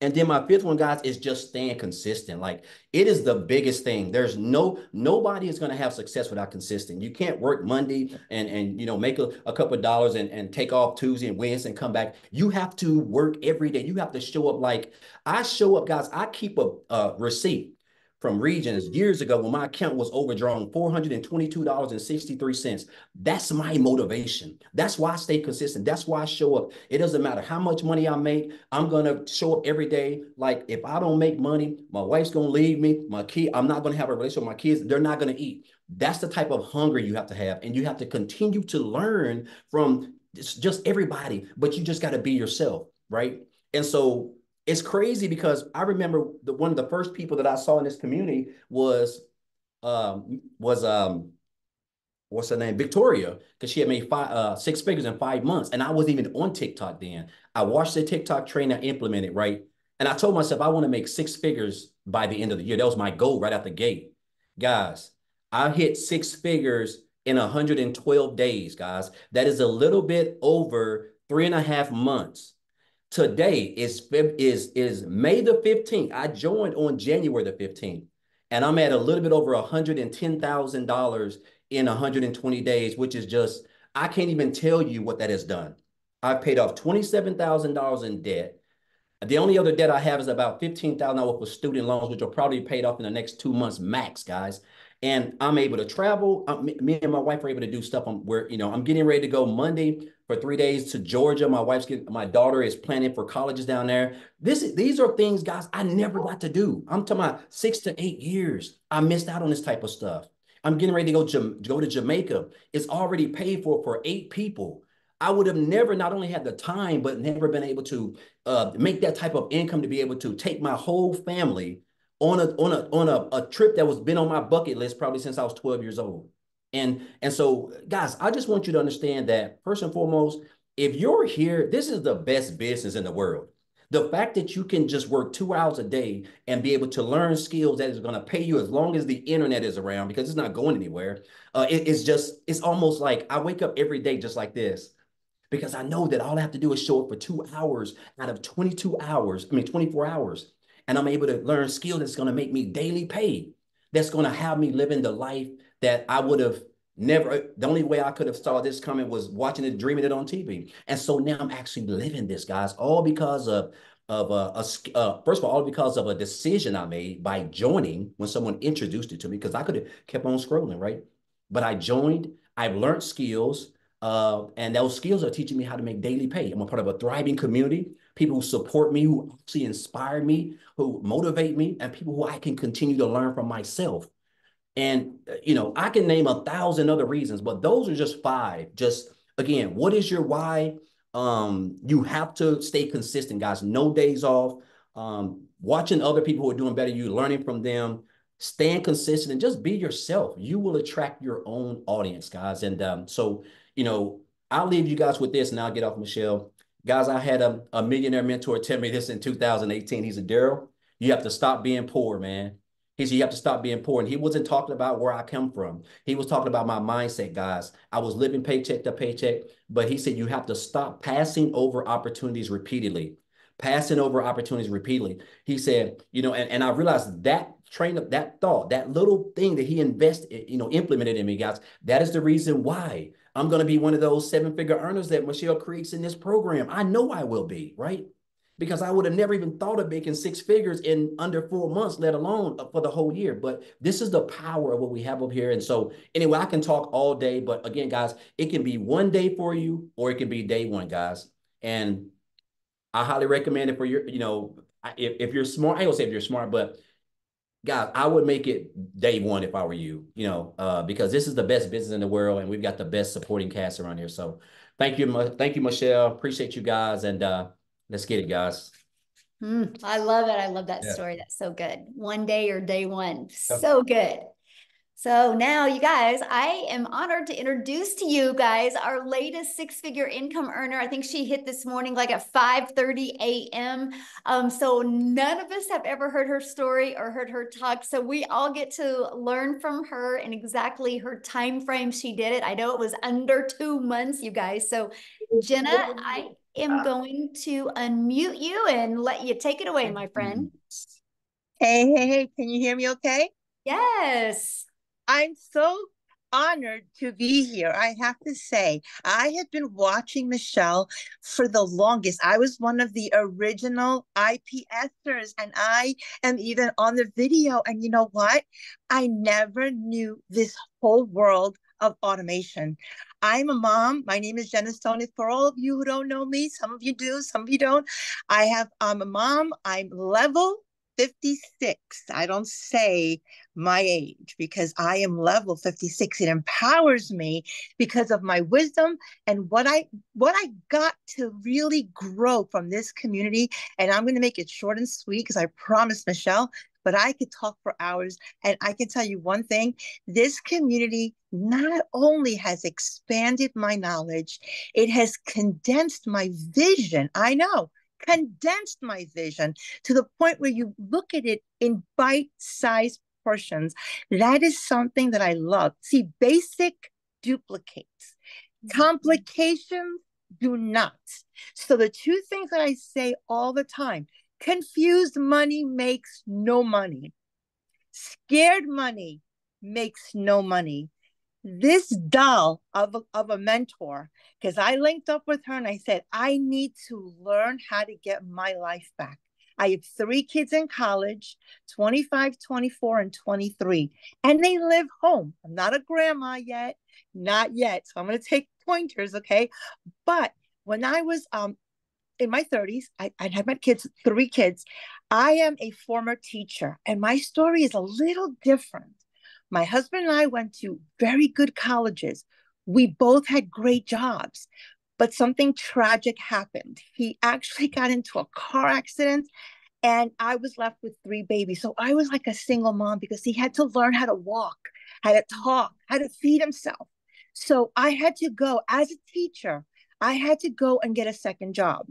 and then my fifth one, guys, is just staying consistent. Like it is the biggest thing. There's no, nobody is going to have success without consistent. You can't work Monday and, and, you know, make a, a couple of dollars and, and take off Tuesday and Wednesday and come back. You have to work every day. You have to show up. Like I show up, guys, I keep a, a receipt from Regions years ago when my account was overdrawn four hundred twenty-two dollars and sixty-three cents. That's my motivation. That's why I stay consistent. That's why I show up. It doesn't matter how much money I make. I'm going to show up every day. Like if I don't make money, my wife's going to leave me. My kid, I'm not going to have a relationship with my kids. They're not going to eat. That's the type of hunger you have to have. And you have to continue to learn from just everybody, but you just got to be yourself. Right. And so it's crazy because I remember the, one of the first people that I saw in this community was, um, was um, what's her name? Victoria, because she had made five, uh, six figures in five months. And I wasn't even on TikTok then. I watched the TikTok training, I implemented, right? And I told myself, I want to make six figures by the end of the year. That was my goal right out the gate. Guys, I hit six figures in one hundred twelve days, guys. That is a little bit over three and a half months. Today is, is, is May the fifteenth. I joined on January the fifteenth, and I'm at a little bit over one hundred ten thousand dollars in one hundred twenty days, which is just, I can't even tell you what that has done. I've paid off twenty-seven thousand dollars in debt. The only other debt I have is about fifteen thousand dollars for student loans, which are probably paid off in the next two months max, guys. And I'm able to travel. I'm, me and my wife are able to do stuff. I'm, where, you know, I'm getting ready to go Monday for three days to Georgia. My wife's getting, my daughter is planning for colleges down there. This is, these are things, guys, I never got to do. I'm talking about six to eight years. I missed out on this type of stuff. I'm getting ready to go, go to Jamaica. It's already paid for for eight people. I would have never not only had the time, but never been able to uh, make that type of income to be able to take my whole family on a on a on a, a trip that was been on my bucket list probably since I was twelve years old. And and so guys, I just want you to understand that first and foremost, if you're here, this is the best business in the world. The fact that you can just work two hours a day and be able to learn skills that is going to pay you as long as the internet is around, because it's not going anywhere. Uh, it, it's just, it's almost like I wake up every day just like this. because I know that all I have to do is show up for two hours out of twenty-two hours, I mean, twenty-four hours. And I'm able to learn skill that's going to make me daily pay. That's going to have me living the life that I would have never, the only way I could have saw this coming was watching it, dreaming it on T V. And so now I'm actually living this, guys, all because of, of a, a uh, first of all, all because of a decision I made by joining when someone introduced it to me, because I could have kept on scrolling, right? But I joined, I've learned skills, uh, and those skills are teaching me how to make daily pay. I'm a part of a thriving community, people who support me, who actually inspire me, who motivate me, and people who I can continue to learn from myself. And, you know, I can name a thousand other reasons, but those are just five. Just, again, what is your why? Um, you have to stay consistent, guys. No days off. Um, watching other people who are doing better, you learning from them. Staying consistent and just be yourself. You will attract your own audience, guys. And um, so, you know, I'll leave you guys with this and I'll get off, Michelle. Guys, I had a, a millionaire mentor tell me this in two thousand eighteen. He said, Daryl, you have to stop being poor, man. He said, you have to stop being poor. And he wasn't talking about where I come from. He was talking about my mindset, guys. I was living paycheck to paycheck, but he said, you have to stop passing over opportunities repeatedly. Passing over opportunities repeatedly. He said, you know, and, and I realized that train up that thought, that little thing that he invested, you know, implemented in me, guys. That is the reason why I'm going to be one of those seven-figure earners that Michelle creates in this program. I know I will be, right? Because I would have never even thought of making six figures in under four months, let alone for the whole year. But this is the power of what we have up here. And so anyway, I can talk all day, but again, guys, it can be one day for you or it can be day one, guys. And I highly recommend it for your, you know, if, if you're smart, I don't say if you're smart, but guys, I would make it day one if I were you, you know, uh, because this is the best business in the world and we've got the best supporting cast around here. So thank you. Thank you, Michelle. Appreciate you guys. And uh, let's get it, guys. Mm, I love it. I love that yeah. story. That's so good. One day or day one. So good. So now you guys, I am honored to introduce to you guys our latest six-figure income earner. I think she hit this morning like at five thirty a m Um, so none of us have ever heard her story or heard her talk. So we all get to learn from her and exactly her time frame she did it. I know it was under two months, you guys. So Jenna, I am going to unmute you and let you take it away, my friend. Hey, hey, hey, can you hear me okay? Yes. I'm so honored to be here. I have to say, I had been watching Michelle for the longest. I was one of the original IPSers, and I am even on the video. And you know what? I never knew this whole world of automation. I'm a mom. My name is Jenna Stone. For all of you who don't know me, some of you do, some of you don't. I have, I'm a mom. I'm level fifty-six. I don't say my age because I am level fifty-six. It empowers me because of my wisdom and what I what I got to really grow from this community. And I'm going to make it short and sweet because I promised Michelle, but I could talk for hours. And I can tell you one thing, this community not only has expanded my knowledge, it has condensed my vision. I know. Condensed my vision to the point where you look at it in bite-sized portions. That is something that I love. See, basic duplicates. Complications do not. So the two things that I say all the time, confused money makes no money. Scared money makes no money. This doll of a, of a mentor, because I linked up with her and I said, I need to learn how to get my life back. I have three kids in college, twenty-five, twenty-four, and twenty-three, and they live home. I'm not a grandma yet, not yet. So I'm going to take pointers, okay? But when I was um, in my thirties, I, I had my kids, three kids. I am a former teacher, and my story is a little different. My husband and I went to very good colleges. We both had great jobs, but something tragic happened. He actually got into a car accident and I was left with three babies. So I was like a single mom because he had to learn how to walk, how to talk, how to feed himself. So I had to go as a teacher, I had to go and get a second job.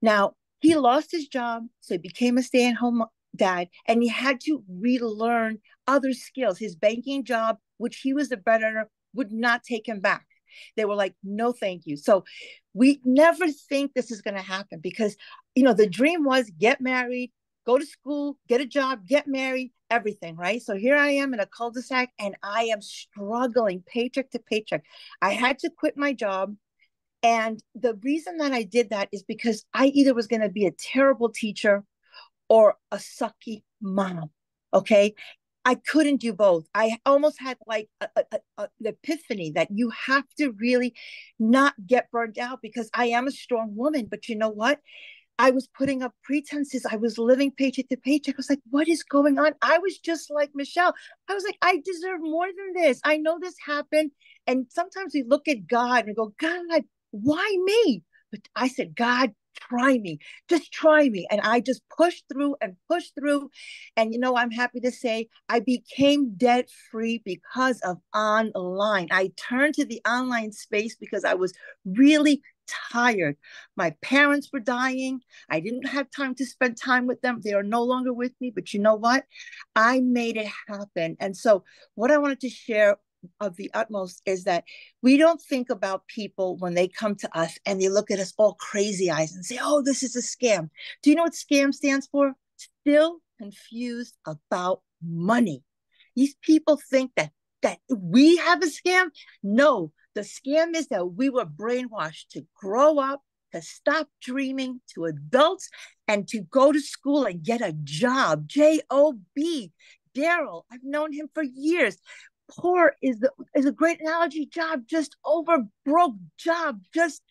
Now he lost his job. So he became a stay-at-home dad and he had to relearn other skills. His banking job, which he was the breadwinner, would not take him back. They were like, no, thank you. So we never think this is going to happen because, you know, the dream was get married, go to school, get a job, get married, everything, right? So here I am in a cul-de-sac and I am struggling paycheck to paycheck. I had to quit my job. And the reason that I did that is because I either was going to be a terrible teacher or a sucky mom, okay? I couldn't do both. I almost had like a, a, a, an epiphany that you have to really not get burned out because I am a strong woman, but you know what? I was putting up pretenses. I was living paycheck to paycheck. I was like, what is going on? I was just like Michelle. I was like, I deserve more than this. I know this happened. And sometimes we look at God and go, God, why me? But I said, God, try me, just try me. And I just pushed through and pushed through. And, you know, I'm happy to say I became debt free because of online. I turned to the online space because I was really tired. My parents were dying. I didn't have time to spend time with them. They are no longer with me, but you know what? I made it happen. And so what I wanted to share of the utmost is that we don't think about people when they come to us and they look at us all crazy eyes and say, oh, this is a scam. Do you know what scam stands for? Still confused about money. These people think that, that we have a scam. No, the scam is that we were brainwashed to grow up, to stop dreaming, to adults, and to go to school and get a job. J O B, Daryl, I've known him for years. Poor is the is a great analogy. Job just over broke. Job just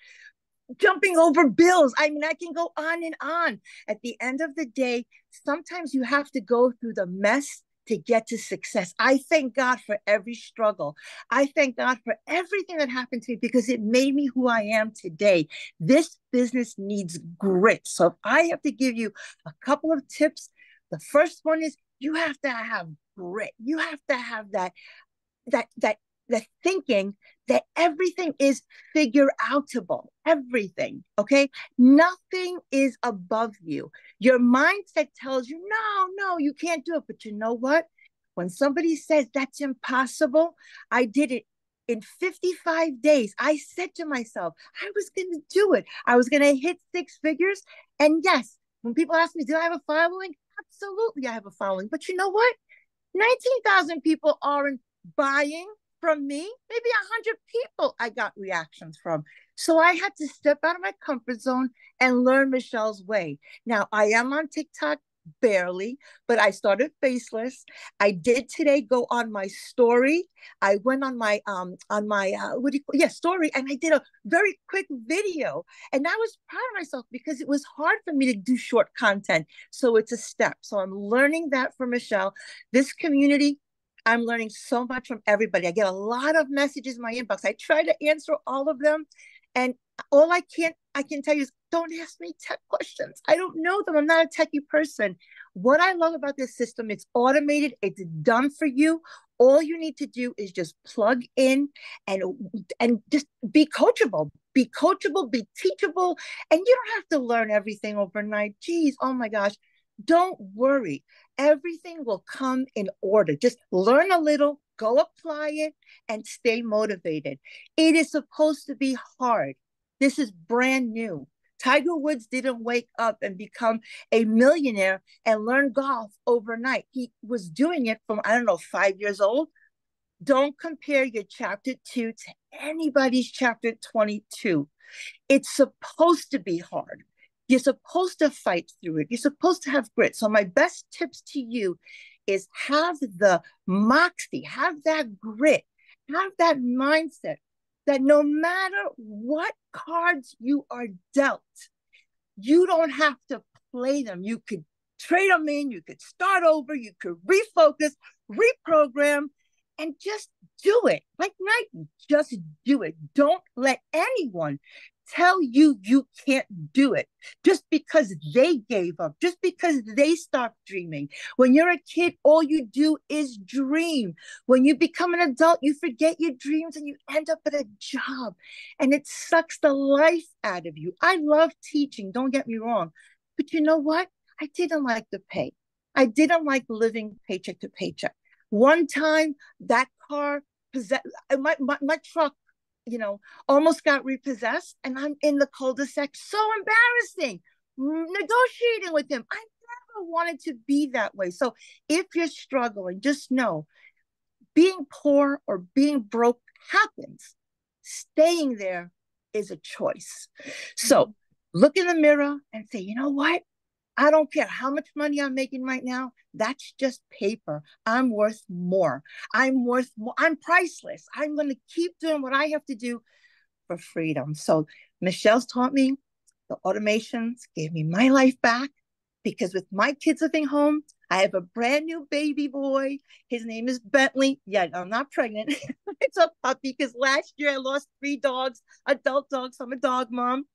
jumping over bills. I mean, I can go on and on. At the end of the day, sometimes you have to go through the mess to get to success. I thank God for every struggle. I thank God for everything that happened to me because it made me who I am today. This business needs grit. So if I have to give you a couple of tips, the first one is you have to have grit. You have to have that that that the thinking that everything is figure outable, everything, okay? Nothing is above you. Your mindset tells you, no, no, you can't do it. But you know what? When somebody says that's impossible, I did it in fifty-five days. I said to myself, I was going to do it. I was going to hit six figures. And yes, when people ask me, do I have a following? Absolutely, I have a following. But you know what? nineteen thousand people aren't buying from me. Maybe one hundred people I got reactions from. So I had to step out of my comfort zone and learn Michelle's way. Now, I am on TikTok, barely, but I started faceless. I did today go on my story. I went on my, um, on my uh, what do you call it? Yeah, story, and I did a very quick video. And I was proud of myself because it was hard for me to do short content. So it's a step. So I'm learning that from Michelle. This community, I'm learning so much from everybody. I get a lot of messages in my inbox. I try to answer all of them. And all I can I can tell you is don't ask me tech questions. I don't know them. I'm not a techie person. What I love about this system, it's automated. It's done for you. All you need to do is just plug in and, and just be coachable, be coachable, be teachable. And you don't have to learn everything overnight. Geez, oh my gosh. Don't worry. Everything will come in order. Just learn a little, go apply it, and stay motivated. It is supposed to be hard. This is brand new. Tiger Woods didn't wake up and become a millionaire and learn golf overnight. He was doing it from, I don't know, five years old. Don't compare your chapter two to anybody's chapter twenty-two. It's supposed to be hard. You're supposed to fight through it. You're supposed to have grit. So my best tips to you is have the moxie, have that grit, have that mindset that no matter what cards you are dealt, you don't have to play them. You could trade them in, you could start over, you could refocus, reprogram, and just do it. Like Nike, just do it. Don't let anyone tell you you can't do it just because they gave up, just because they stopped dreaming. When you're a kid, all you do is dream. When you become an adult, you forget your dreams and you end up at a job and it sucks the life out of you. I love teaching, don't get me wrong, but you know what? I didn't like the pay. I didn't like living paycheck to paycheck. One time that car, possessed, my, my, my truck you know, almost got repossessed, and I'm in the cul-de-sac. So embarrassing, negotiating with him. I never wanted to be that way. So if you're struggling, just know being poor or being broke happens. Staying there is a choice. So look in the mirror and say, you know what? I don't care how much money I'm making right now. That's just paper. I'm worth more. I'm worth more. I'm priceless. I'm going to keep doing what I have to do for freedom. So Michelle's taught me, the automations gave me my life back, because with my kids living home, I have a brand new baby boy. His name is Bentley. Yeah, I'm not pregnant. It's a puppy, because last year I lost three dogs, adult dogs. I'm a dog mom.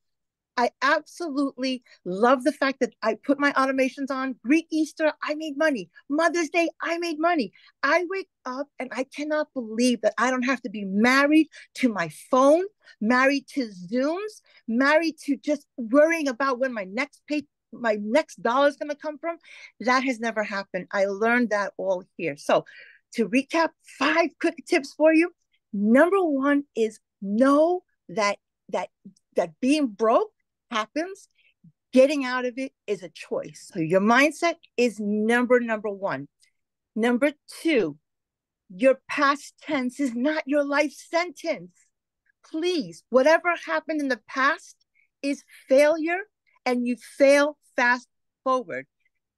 I absolutely love the fact that I put my automations on. Greek Easter, I made money. Mother's Day, I made money. I wake up and I cannot believe that I don't have to be married to my phone, married to Zooms, married to just worrying about when my next pay, my next dollar is going to come from. That has never happened. I learned that all here. So to recap, five quick tips for you. Number one is know that that that being broke happens. Getting out of it is a choice. So your mindset is number number one. Number two, your past tense is not your life sentence. Please, whatever happened in the past is failure, and you fail fast forward.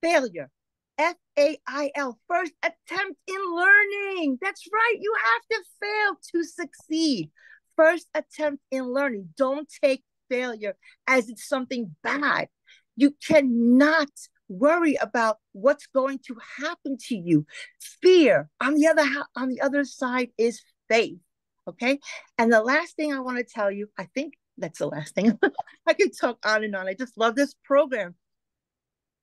Failure, F A I L, first attempt in learning. That's right. You have to fail to succeed. First attempt in learning. Don't take failure as it's something bad. You cannot worry about what's going to happen to you. Fear, on the other on the other side, is faith. Okay. And the last thing I want to tell you, I think that's the last thing. I can talk on and on. I just love this program.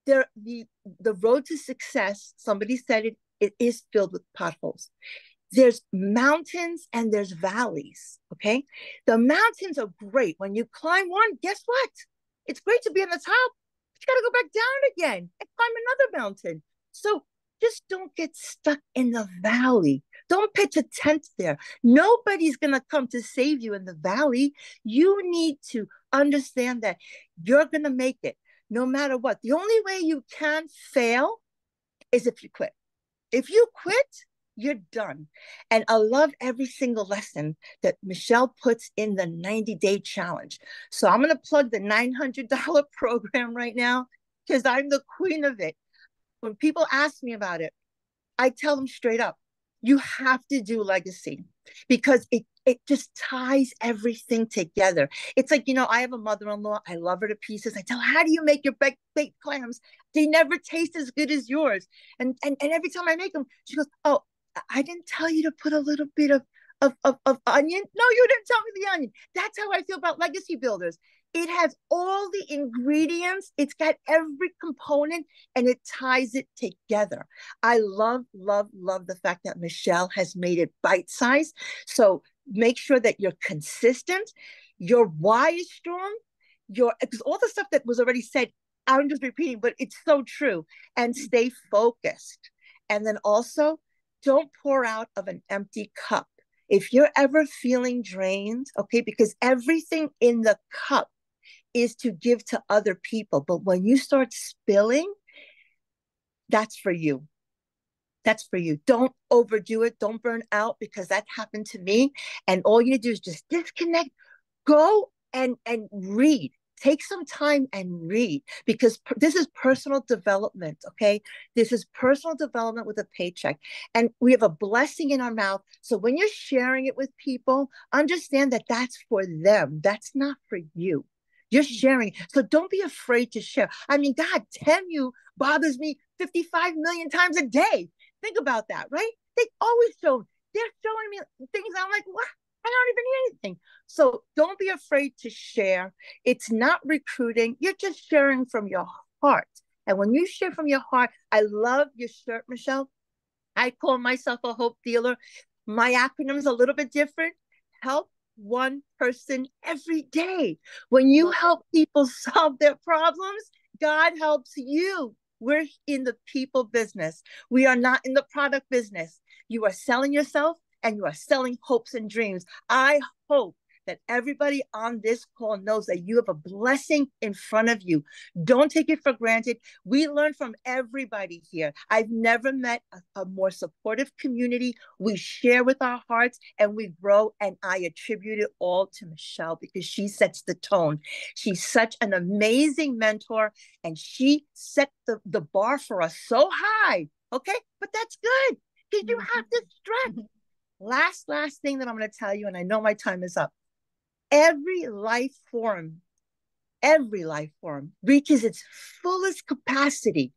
There, the the road to success. Somebody said it. It is filled with potholes. There's mountains and there's valleys, okay? The mountains are great. When you climb one, guess what? It's great to be on the top, but you got to go back down again and climb another mountain. So just don't get stuck in the valley. Don't pitch a tent there. Nobody's going to come to save you in the valley. You need to understand that you're going to make it no matter what. The only way you can fail is if you quit. If you quit, you're done. And I love every single lesson that Michelle puts in the ninety day challenge. So I'm going to plug the nine hundred dollar program right now, because I'm the queen of it. When people ask me about it, I tell them straight up, you have to do legacy, because it, it just ties everything together. It's like, you know, I have a mother-in-law. I love her to pieces. I tell her, how do you make your baked, baked clams? They never taste as good as yours. And, and, and every time I make them, she goes, oh, I didn't tell you to put a little bit of, of, of, of onion. No, you didn't tell me the onion. That's how I feel about legacy builders. It has all the ingredients. It's got every component, and it ties it together. I love, love, love the fact that Michelle has made it bite-sized. So make sure that you're consistent. Your why is strong. Your, because all the stuff that was already said, I'm just repeating, but it's so true. And stay focused. And then also, don't pour out of an empty cup. If you're ever feeling drained, okay, because everything in the cup is to give to other people. But when you start spilling, that's for you. That's for you. Don't overdo it. Don't burn out, because that happened to me. And all you do is just disconnect, go and, and read. Take some time and read, because per- this is personal development, okay? This is personal development with a paycheck. And we have a blessing in our mouth. So when you're sharing it with people, understand that that's for them. That's not for you. You're sharing. So don't be afraid to share. I mean, God, T E M U bothers me fifty-five million times a day. Think about that, right? They always show, they're showing me things. I'm like, what? I don't even need anything. So don't be afraid to share. It's not recruiting. You're just sharing from your heart. And when you share from your heart, I love your shirt, Michelle. I call myself a hope dealer. My acronym is a little bit different. Help one person every day. When you help people solve their problems, God helps you. We're in the people business. We are not in the product business. You are selling yourself, and you are selling hopes and dreams. I hope that everybody on this call knows that you have a blessing in front of you. Don't take it for granted. We learn from everybody here. I've never met a, a more supportive community. We share with our hearts and we grow, and I attribute it all to Michelle because she sets the tone. She's such an amazing mentor, and she set the, the bar for us so high, okay? But that's good because you have this strength. Last, last thing that I'm gonna tell you, and I know my time is up. Every life form, every life form reaches its fullest capacity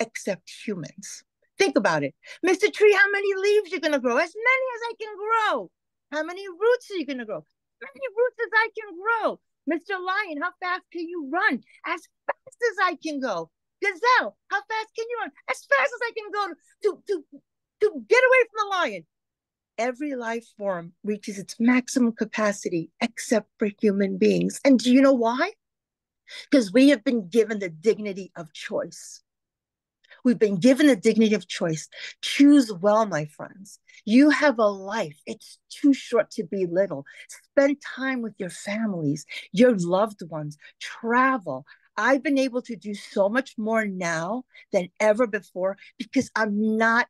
except humans. Think about it. Mister Tree, how many leaves you're going to grow? As many as I can grow. How many roots are you going to grow? As many roots as I can grow. Mister Lion, how fast can you run? As fast as I can go. Gazelle, how fast can you run? As fast as I can go to, to, to get away from the lion. Every life form reaches its maximum capacity except for human beings. And do you know why? Because we have been given the dignity of choice. We've been given the dignity of choice. Choose well, my friends. You have a life. It's too short to be little. Spend time with your families, your loved ones, travel. I've been able to do so much more now than ever before because I'm not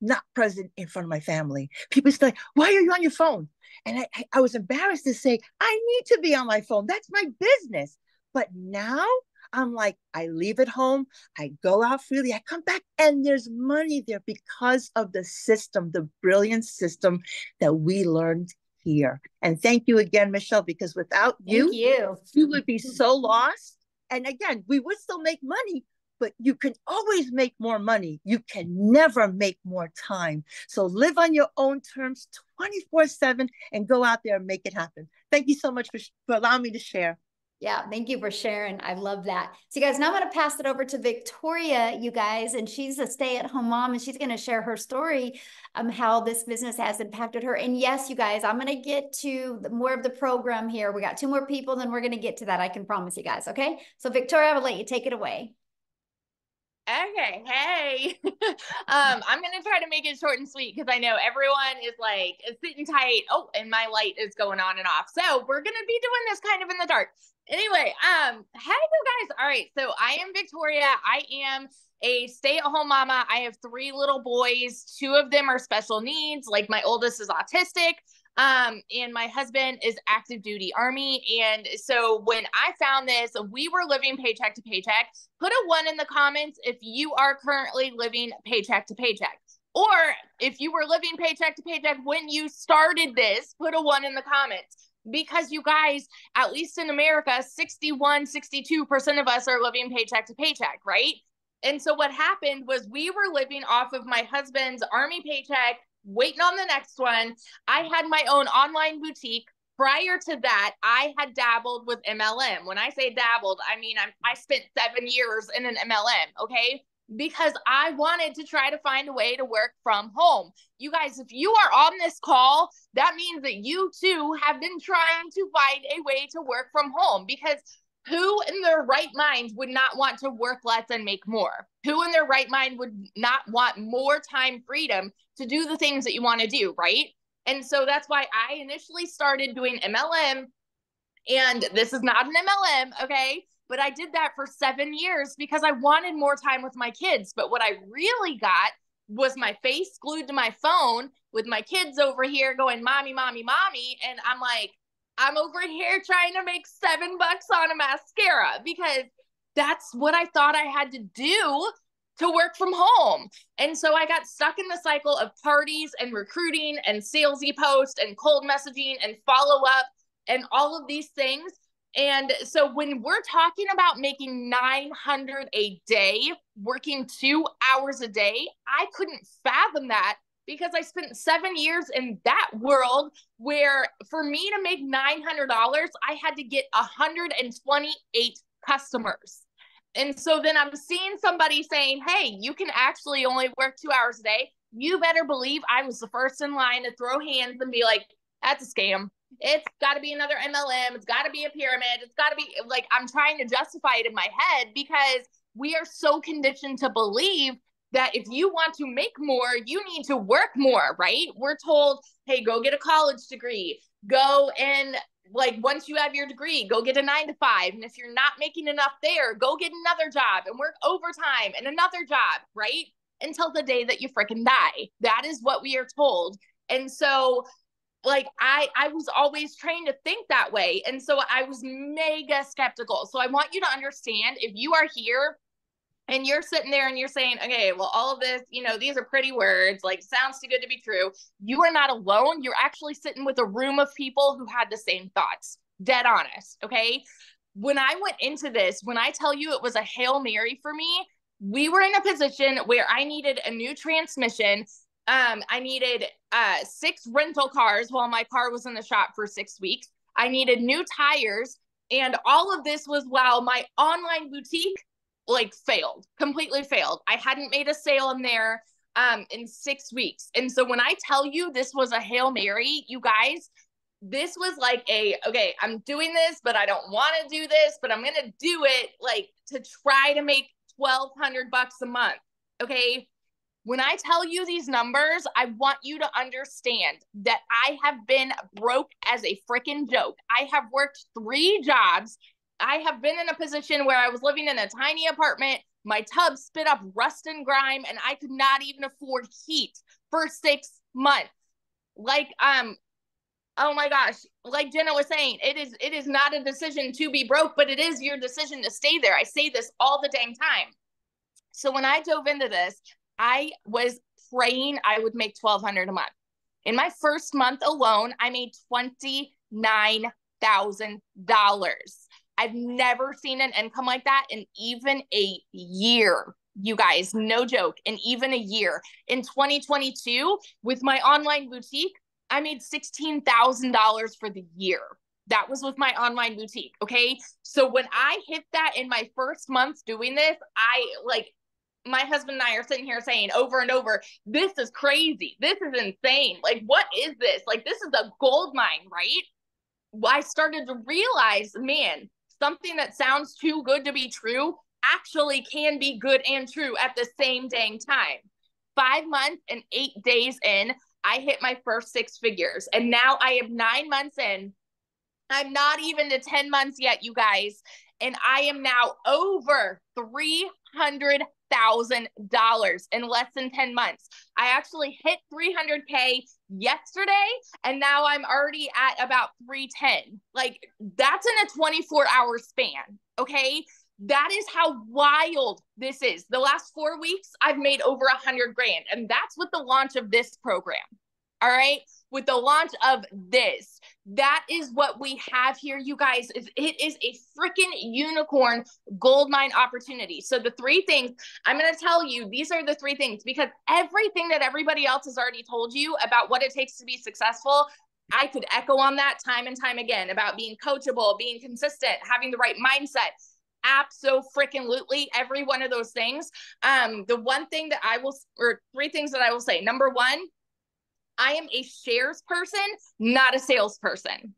not present in front of my family. People say, why are you on your phone? And I, I, I was embarrassed to say, I need to be on my phone. That's my business. But now I'm like, I leave at home. I go out freely. I come back and there's money there because of the system, the brilliant system that we learned here. And thank you again, Michelle, because without you, you. you would be so lost. And again, we would still make money, but you can always make more money. You can never make more time. So live on your own terms twenty-four seven and go out there and make it happen. Thank you so much for, for allowing me to share. Yeah, thank you for sharing. I love that. So you guys, now I'm going to pass it over to Victoria, you guys, and she's a stay-at-home mom, and she's going to share her story, um, how this business has impacted her. And yes, you guys, I'm going to get to the, more of the program here. We got two more people, then we're going to get to that. I can promise you guys, okay? So Victoria, I will let you take it away. Okay, hey. um, I'm going to try to make it short and sweet because I know everyone is like sitting tight. Oh, and my light is going on and off. So we're going to be doing this kind of in the dark. Anyway, um, hey, you guys. All right, so I am Victoria. I am a stay-at-home mama. I have three little boys. Two of them are special needs. Like my oldest is autistic. Um, and my husband is active duty Army. And so when I found this, we were living paycheck to paycheck. Put a one in the comments if you are currently living paycheck to paycheck, or if you were living paycheck to paycheck when you started this, put a one in the comments, because you guys, at least in America, sixty-one, sixty-two percent of us are living paycheck to paycheck, right? And so what happened was we were living off of my husband's Army paycheck, waiting on the next one. I had my own online boutique. Prior to that, I had dabbled with M L M. When I say dabbled, I mean, I'm, I spent seven years in an M L M, okay? Because I wanted to try to find a way to work from home. You guys, if you are on this call, that means that you too have been trying to find a way to work from home, because who in their right mind would not want to work less and make more? Who in their right mind would not want more time freedom to do the things that you want to do, right? And so that's why I initially started doing M L M. And this is not an M L M, okay? But I did that for seven years because I wanted more time with my kids. But what I really got was my face glued to my phone with my kids over here going, mommy, mommy, mommy. And I'm like, I'm over here trying to make seven bucks on a mascara because that's what I thought I had to do to work from home. And so I got stuck in the cycle of parties and recruiting and salesy posts and cold messaging and follow up and all of these things. And so when we're talking about making nine hundred a day, working two hours a day, I couldn't fathom that, because I spent seven years in that world where for me to make nine hundred dollars, I had to get one hundred twenty-eight customers. And so then I'm seeing somebody saying, hey, you can actually only work two hours a day. You better believe I was the first in line to throw hands and be like, that's a scam. It's got to be another M L M. It's got to be a pyramid. It's got to be like, I'm trying to justify it in my head because we are so conditioned to believe that if you want to make more, you need to work more, right? We're told, hey, go get a college degree, go and like, once you have your degree, go get a nine to five. And if you're not making enough there, go get another job and work overtime and another job, right? Until the day that you freaking die. That is what we are told. And so like, I, I was always trained to think that way. And so I was mega skeptical. So I want you to understand, if you are here and you're sitting there and you're saying, okay, well, all of this, you know, these are pretty words, like, sounds too good to be true. You are not alone. You're actually sitting with a room of people who had the same thoughts. Dead honest. Okay. When I went into this, when I tell you it was a Hail Mary for me, we were in a position where I needed a new transmission. Um, I needed uh, six rental cars while my car was in the shop for six weeks. I needed new tires. And all of this was while my online boutique like failed, completely failed. I hadn't made a sale in there um, in six weeks. And so when I tell you this was a Hail Mary, you guys, this was like a, okay, I'm doing this, but I don't want to do this, but I'm going to do it like to try to make twelve hundred bucks a month. Okay. When I tell you these numbers, I want you to understand that I have been broke as a freaking joke. I have worked three jobs. I have been in a position where I was living in a tiny apartment. My tub spit up rust and grime, and I could not even afford heat for six months. Like, um, oh my gosh, like Jenna was saying, it is, it is not a decision to be broke, but it is your decision to stay there. I say this all the dang time. So when I dove into this, I was praying I would make twelve hundred dollars a month. In my first month alone, I made twenty-nine thousand dollars. I've never seen an income like that in even a year, you guys, no joke, in even a year. In twenty twenty-two, with my online boutique, I made sixteen thousand dollars for the year. That was with my online boutique, okay? So when I hit that in my first month doing this, I like, my husband and I are sitting here saying over and over, this is crazy. This is insane. Like, what is this? Like, this is a gold mine, right? I started to realize, man, something that sounds too good to be true actually can be good and true at the same dang time. Five months and eight days in, I hit my first six figures. And now I am nine months in. I'm not even to ten months yet, you guys. And I am now over three hundred thousand dollars in less than ten months. I actually hit three hundred K yesterday, and now I'm already at about three ten. Like, that's in a twenty-four hour span. Okay. That is how wild this is. The last four weeks, I've made over a hundred grand. And that's with the launch of this program. All right. With the launch of this, that is what we have here, you guys. Is it is a freaking unicorn goldmine opportunity. So the three things I'm going to tell you, these are the three things, because everything that everybody else has already told you about what it takes to be successful, I could echo on that time and time again about being coachable, being consistent, having the right mindset. Abso-freaking-lutely, every one of those things. Um, the one thing that I will, or three things that I will say. Number one, I am a shares person, not a salesperson.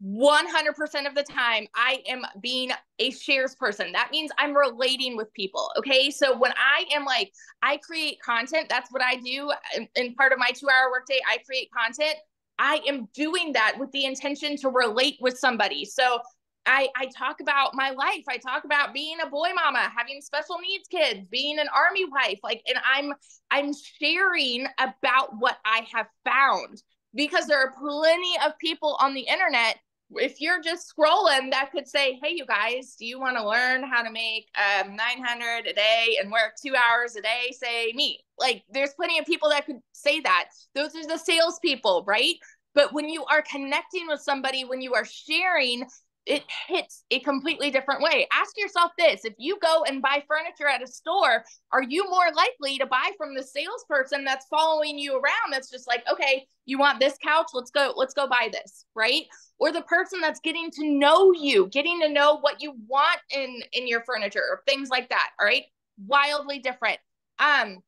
one hundred percent of the time, I am being a shares person. That means I'm relating with people, okay? So when I am like, I create content, that's what I do. In, in part of my two hour workday, I create content. I am doing that with the intention to relate with somebody. So I, I talk about my life. I talk about being a boy mama, having special needs kids, being an army wife, like, and I'm, I'm sharing about what I have found, because there are plenty of people on the internet. If you're just scrolling, that could say, hey, you guys, do you want to learn how to make um, nine hundred a day and work two hours a day? Say me. Like, there's plenty of people that could say that. Those are the salespeople, right? But when you are connecting with somebody, when you are sharing, it hits a completely different way. Ask yourself this. If you go and buy furniture at a store, are you more likely to buy from the salesperson that's following you around? That's just like, okay, you want this couch? Let's go, let's go buy this, right? Or the person that's getting to know you, getting to know what you want in, in your furniture or things like that. All right. Wildly different. Um,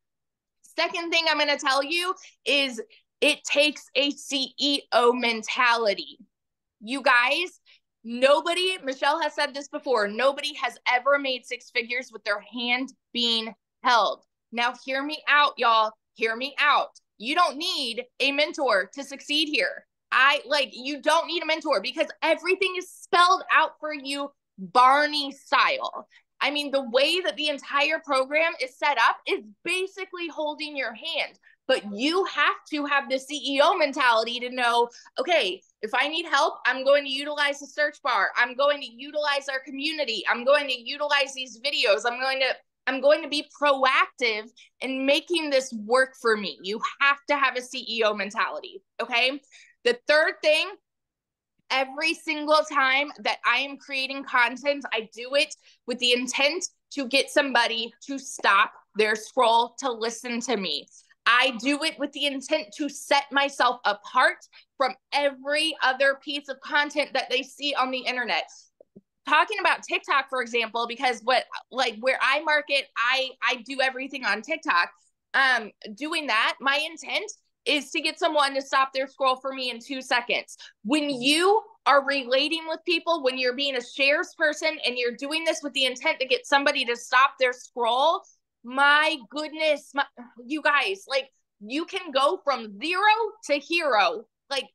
second thing I'm going to tell you is it takes a C E O mentality. You guys, nobody, Michelle has said this before, nobody has ever made six figures with their hand being held. Now hear me out, y'all. Hear me out. You don't need a mentor to succeed here. I like, you don't need a mentor because everything is spelled out for you, Barney style. I mean, the way that the entire program is set up is basically holding your hand, but you have to have the C E O mentality to know, okay, if I need help, I'm going to utilize the search bar. I'm going to utilize our community. I'm going to utilize these videos. I'm going to, I'm going to be proactive in making this work for me. You have to have a C E O mentality. Okay. The third thing, every single time that I am creating content, I do it with the intent to get somebody to stop their scroll to listen to me. I do it with the intent to set myself apart from every other piece of content that they see on the internet. Talking about TikTok, for example, because what, like where I market, I, I do everything on TikTok. Um, doing that, my intent is to get someone to stop their scroll for me in two seconds. When you are relating with people, when you're being a shares person and you're doing this with the intent to get somebody to stop their scroll, my goodness, my, you guys, like you can go from zero to hero, like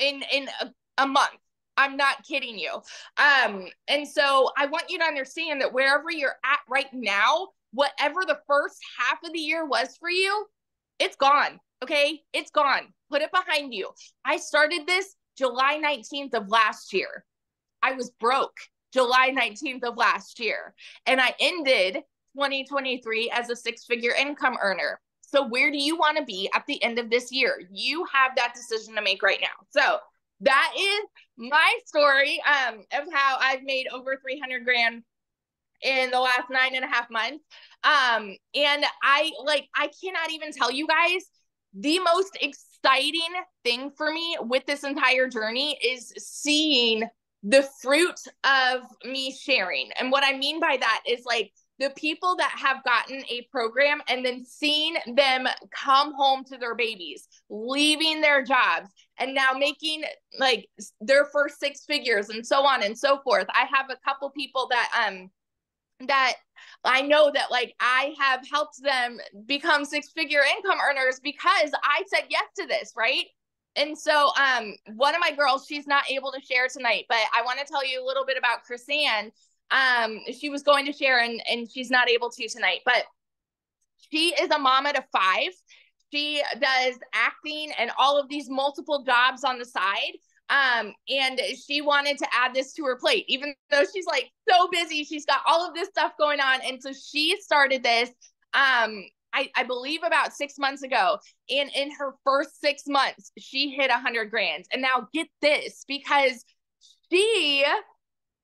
in, in a, a month. I'm not kidding you. Um, and so I want you to understand that wherever you're at right now, whatever the first half of the year was for you, it's gone. Okay. It's gone. Put it behind you. I started this July nineteenth of last year. I was broke July nineteenth of last year. And I ended twenty twenty-three as a six-figure income earner. So where do you want to be at the end of this year? You have that decision to make right now. So that is my story um, of how I've made over three hundred grand in the last nine and a half months. Um, and I like, I cannot even tell you guys, the most exciting thing for me with this entire journey is seeing the fruit of me sharing. And what I mean by that is like the people that have gotten a program and then seeing them come home to their babies, leaving their jobs, and now making like their first six figures and so on and so forth. I have a couple people that, um, that I know that like I have helped them become six-figure income earners because I said yes to this, right? And so um, one of my girls, she's not able to share tonight, but I want to tell you a little bit about Chrisanne. Um, she was going to share and, and she's not able to tonight, but she is a mama to five. She does acting and all of these multiple jobs on the side. Um, and she wanted to add this to her plate, even though she's like so busy, she's got all of this stuff going on. And so she started this, um, I, I believe about six months ago, and in her first six months, she hit a hundred grand. And now get this, because she,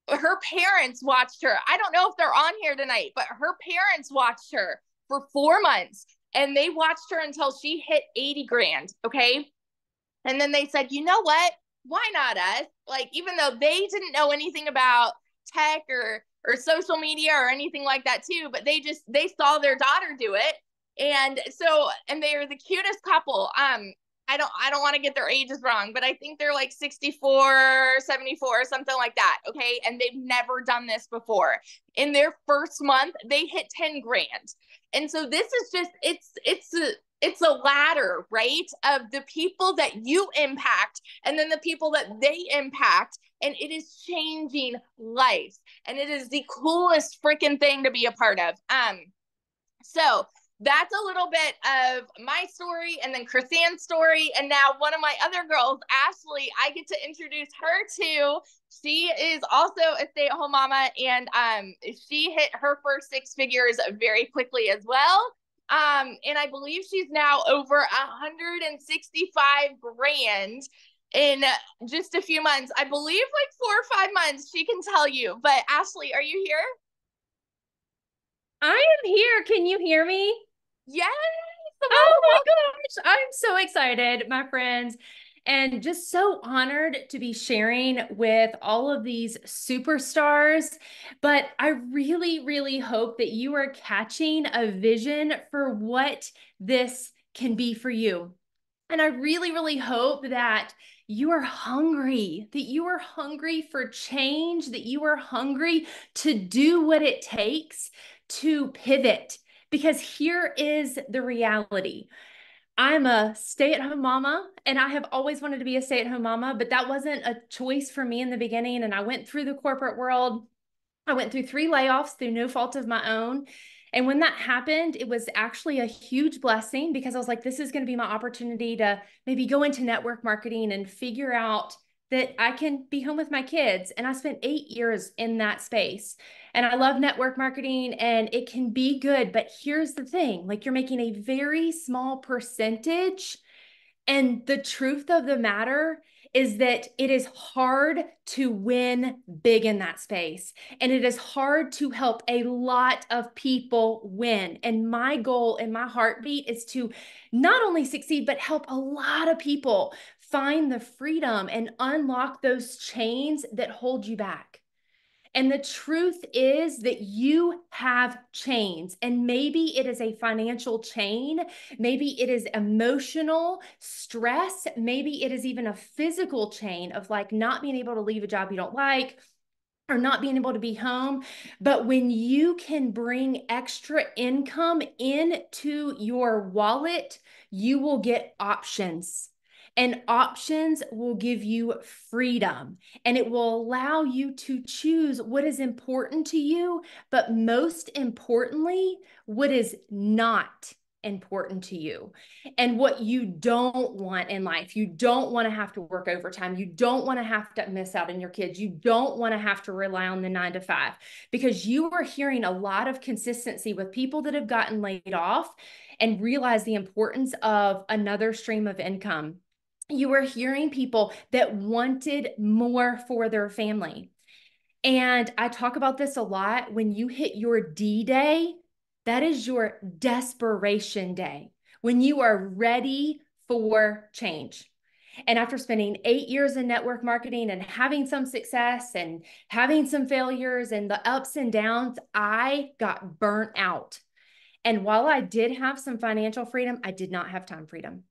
her parents watched her. I don't know if they're on here tonight, but her parents watched her for four months and they watched her until she hit eighty grand. Okay. And then they said, you know what? Why not us? Like, even though they didn't know anything about tech or, or social media or anything like that too, but they just, they saw their daughter do it. And so, and they are the cutest couple. Um, I don't, I don't want to get their ages wrong, but I think they're like sixty-four, seventy-four, something like that. Okay. And they've never done this before. In their first month, they hit ten grand. And so this is just, it's, it's a, It's a ladder, right? Of the people that you impact and then the people that they impact. And it is changing lives. And it is the coolest freaking thing to be a part of. Um, so that's a little bit of my story and then Chrisanne's story. And now one of my other girls, Ashley, I get to introduce her to. She is also a stay-at-home mama. And um, she hit her first six figures very quickly as well. Um, and I believe she's now over one hundred sixty-five grand in just a few months. I believe like four or five months, she can tell you. But Ashley, are you here? I am here. Can you hear me? Yes. Oh my gosh. I'm so excited, my friends. And just so honored to be sharing with all of these superstars. But I really, really hope that you are catching a vision for what this can be for you. And I really, really hope that you are hungry, that you are hungry for change, that you are hungry to do what it takes to pivot, Because here is the reality. I'm a stay-at-home mama, and I have always wanted to be a stay-at-home mama, but that wasn't a choice for me in the beginning. And I went through the corporate world. I went through three layoffs through no fault of my own. And when that happened, it was actually a huge blessing because I was like, this is going to be my opportunity to maybe go into network marketing and figure out that I can be home with my kids. And I spent eight years in that space. And I love network marketing and it can be good, but here's the thing, like you're making a very small percentage. And the truth of the matter is that it is hard to win big in that space. And it is hard to help a lot of people win. And my goal and my heartbeat is to not only succeed, but help a lot of people find the freedom and unlock those chains that hold you back. And the truth is that you have chains, and maybe it is a financial chain. Maybe it is emotional stress. Maybe it is even a physical chain of like not being able to leave a job you don't like or not being able to be home. But when you can bring extra income into your wallet, you will get options. And options will give you freedom, and it will allow you to choose what is important to you, but most importantly, what is not important to you and what you don't want in life. You don't want to have to work overtime. You don't want to have to miss out on your kids. You don't want to have to rely on the nine to five, because you are hearing a lot of consistency with people that have gotten laid off and realize the importance of another stream of income. You were hearing people that wanted more for their family. And I talk about this a lot. When you hit your D-Day, that is your desperation day, when you are ready for change. And after spending eight years in network marketing and having some success and having some failures and the ups and downs, I got burnt out. And while I did have some financial freedom, I did not have time freedom.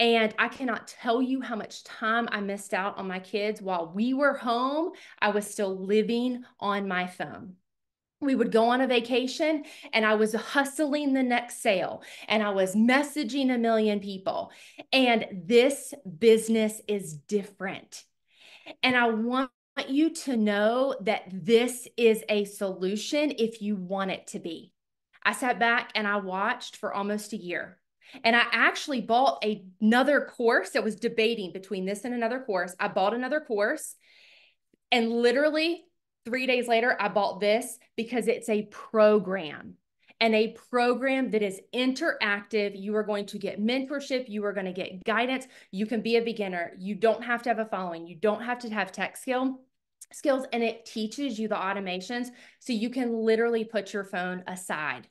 And I cannot tell you how much time I missed out on my kids. While we were home, I was still living on my phone. We would go on a vacation and I was hustling the next sale and I was messaging a million people. And this business is different. And I want you to know that this is a solution if you want it to be. I sat back and I watched for almost a year. And I actually bought a, another course. I was debating between this and another course. I bought another course, and literally three days later, I bought this because it's a program, and a program that is interactive. You are going to get mentorship. You are going to get guidance. You can be a beginner. You don't have to have a following. You don't have to have tech skill skills. And it teaches you the automations so you can literally put your phone aside.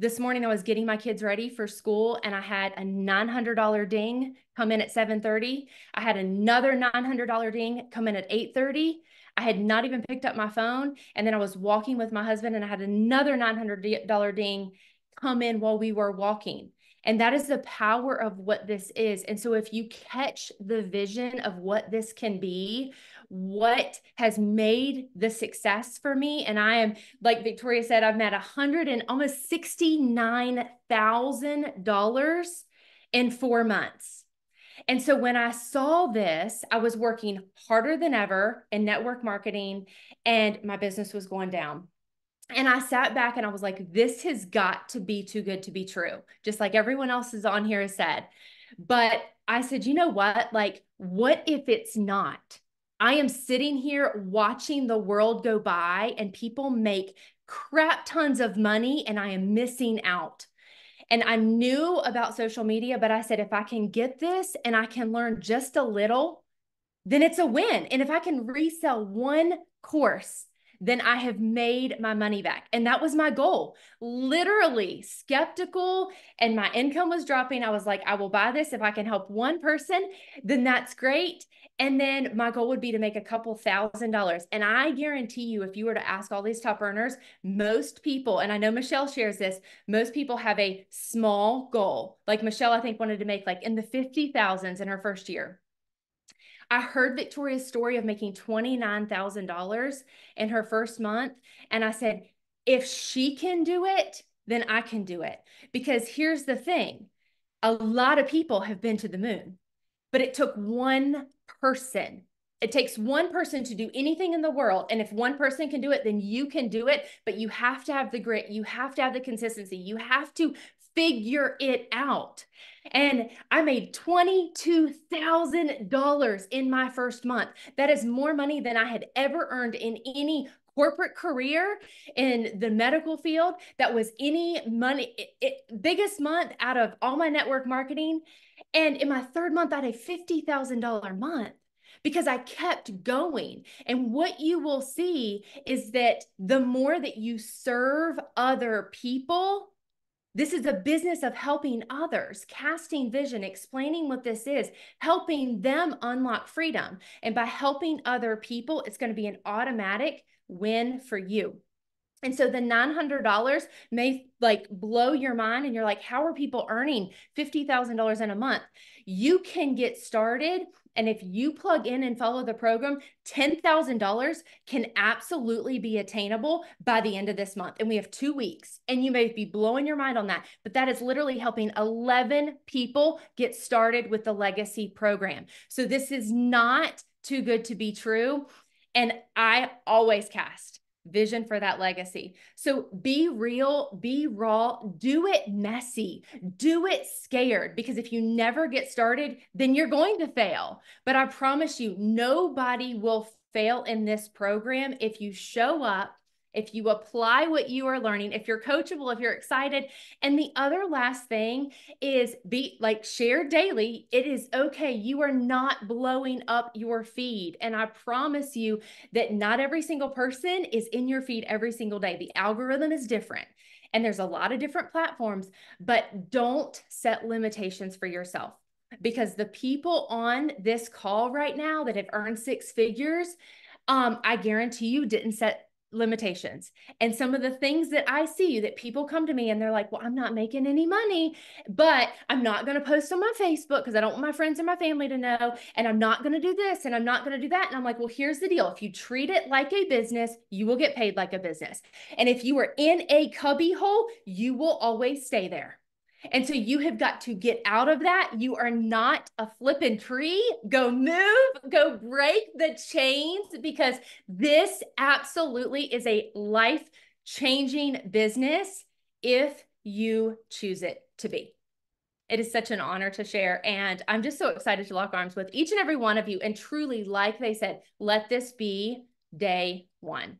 This morning, I was getting my kids ready for school, and I had a nine hundred dollar ding come in at seven thirty. I had another nine hundred dollar ding come in at eight thirty. I had not even picked up my phone. And then I was walking with my husband, and I had another nine hundred dollar ding come in while we were walking. And that is the power of what this is. And so if you catch the vision of what this can be, what has made the success for me. And I am, like Victoria said, I've met a hundred and almost sixty-nine thousand dollars in four months. And so when I saw this, I was working harder than ever in network marketing, and my business was going down. And I sat back and I was like, this has got to be too good to be true. Just like everyone else is on here has said. But I said, you know what? Like, what if it's not? I am sitting here watching the world go by and people make crap tons of money, and I am missing out. And I knew about social media, but I said, if I can get this and I can learn just a little, then it's a win. And if I can resell one course, then I have made my money back. And that was my goal. Literally skeptical, and my income was dropping. I was like, I will buy this. If I can help one person, then that's great. And then my goal would be to make a couple thousand dollars. And I guarantee you, if you were to ask all these top earners, most people, and I know Michelle shares this, most people have a small goal. Like Michelle, I think, wanted to make like in the fifty thousands in her first year. I heard Victoria's story of making twenty-nine thousand dollars in her first month. And I said, if she can do it, then I can do it. Because here's the thing, a lot of people have been to the moon, but it took one person. It takes one person to do anything in the world. And if one person can do it, then you can do it. But you have to have the grit. You have to have the consistency. You have to figure it out. And I made twenty-two thousand dollars in my first month. That is more money than I had ever earned in any corporate career in the medical field. That was any money, it, it, biggest month out of all my network marketing. And in my third month, I had a fifty thousand dollars month because I kept going. And what you will see is that the more that you serve other people, this is a business of helping others, casting vision, explaining what this is, helping them unlock freedom. And by helping other people, it's going to be an automatic win for you. And so the nine hundred dollars may like blow your mind and you're like, how are people earning fifty thousand dollars in a month? You can get started. And if you plug in and follow the program, ten thousand dollars can absolutely be attainable by the end of this month. And we have two weeks and you may be blowing your mind on that, but that is literally helping eleven people get started with the legacy program. So this is not too good to be true. And I always cast vision for that legacy. So be real, be raw, do it messy, do it scared, because if you never get started, then you're going to fail. But I promise you, nobody will fail in this program if you show up, if you apply what you are learning, if you're coachable, if you're excited. And the other last thing is be like share daily. It is okay. You are not blowing up your feed. And I promise you that not every single person is in your feed every single day. The algorithm is different and there's a lot of different platforms, but don't set limitations for yourself. Because the people on this call right now that have earned six figures, um, I guarantee you didn't set limitations. And some of the things that I see that people come to me and they're like, well, I'm not making any money, but I'm not going to post on my Facebook because I don't want my friends and my family to know. And I'm not going to do this. And I'm not going to do that. And I'm like, well, here's the deal. If you treat it like a business, you will get paid like a business. And if you are in a cubby hole, you will always stay there. And so you have got to get out of that. You are not a flipping tree. Go move, go break the chains, because this absolutely is a life-changing business if you choose it to be. It is such an honor to share. And I'm just so excited to lock arms with each and every one of you. And truly, like they said, let this be day one.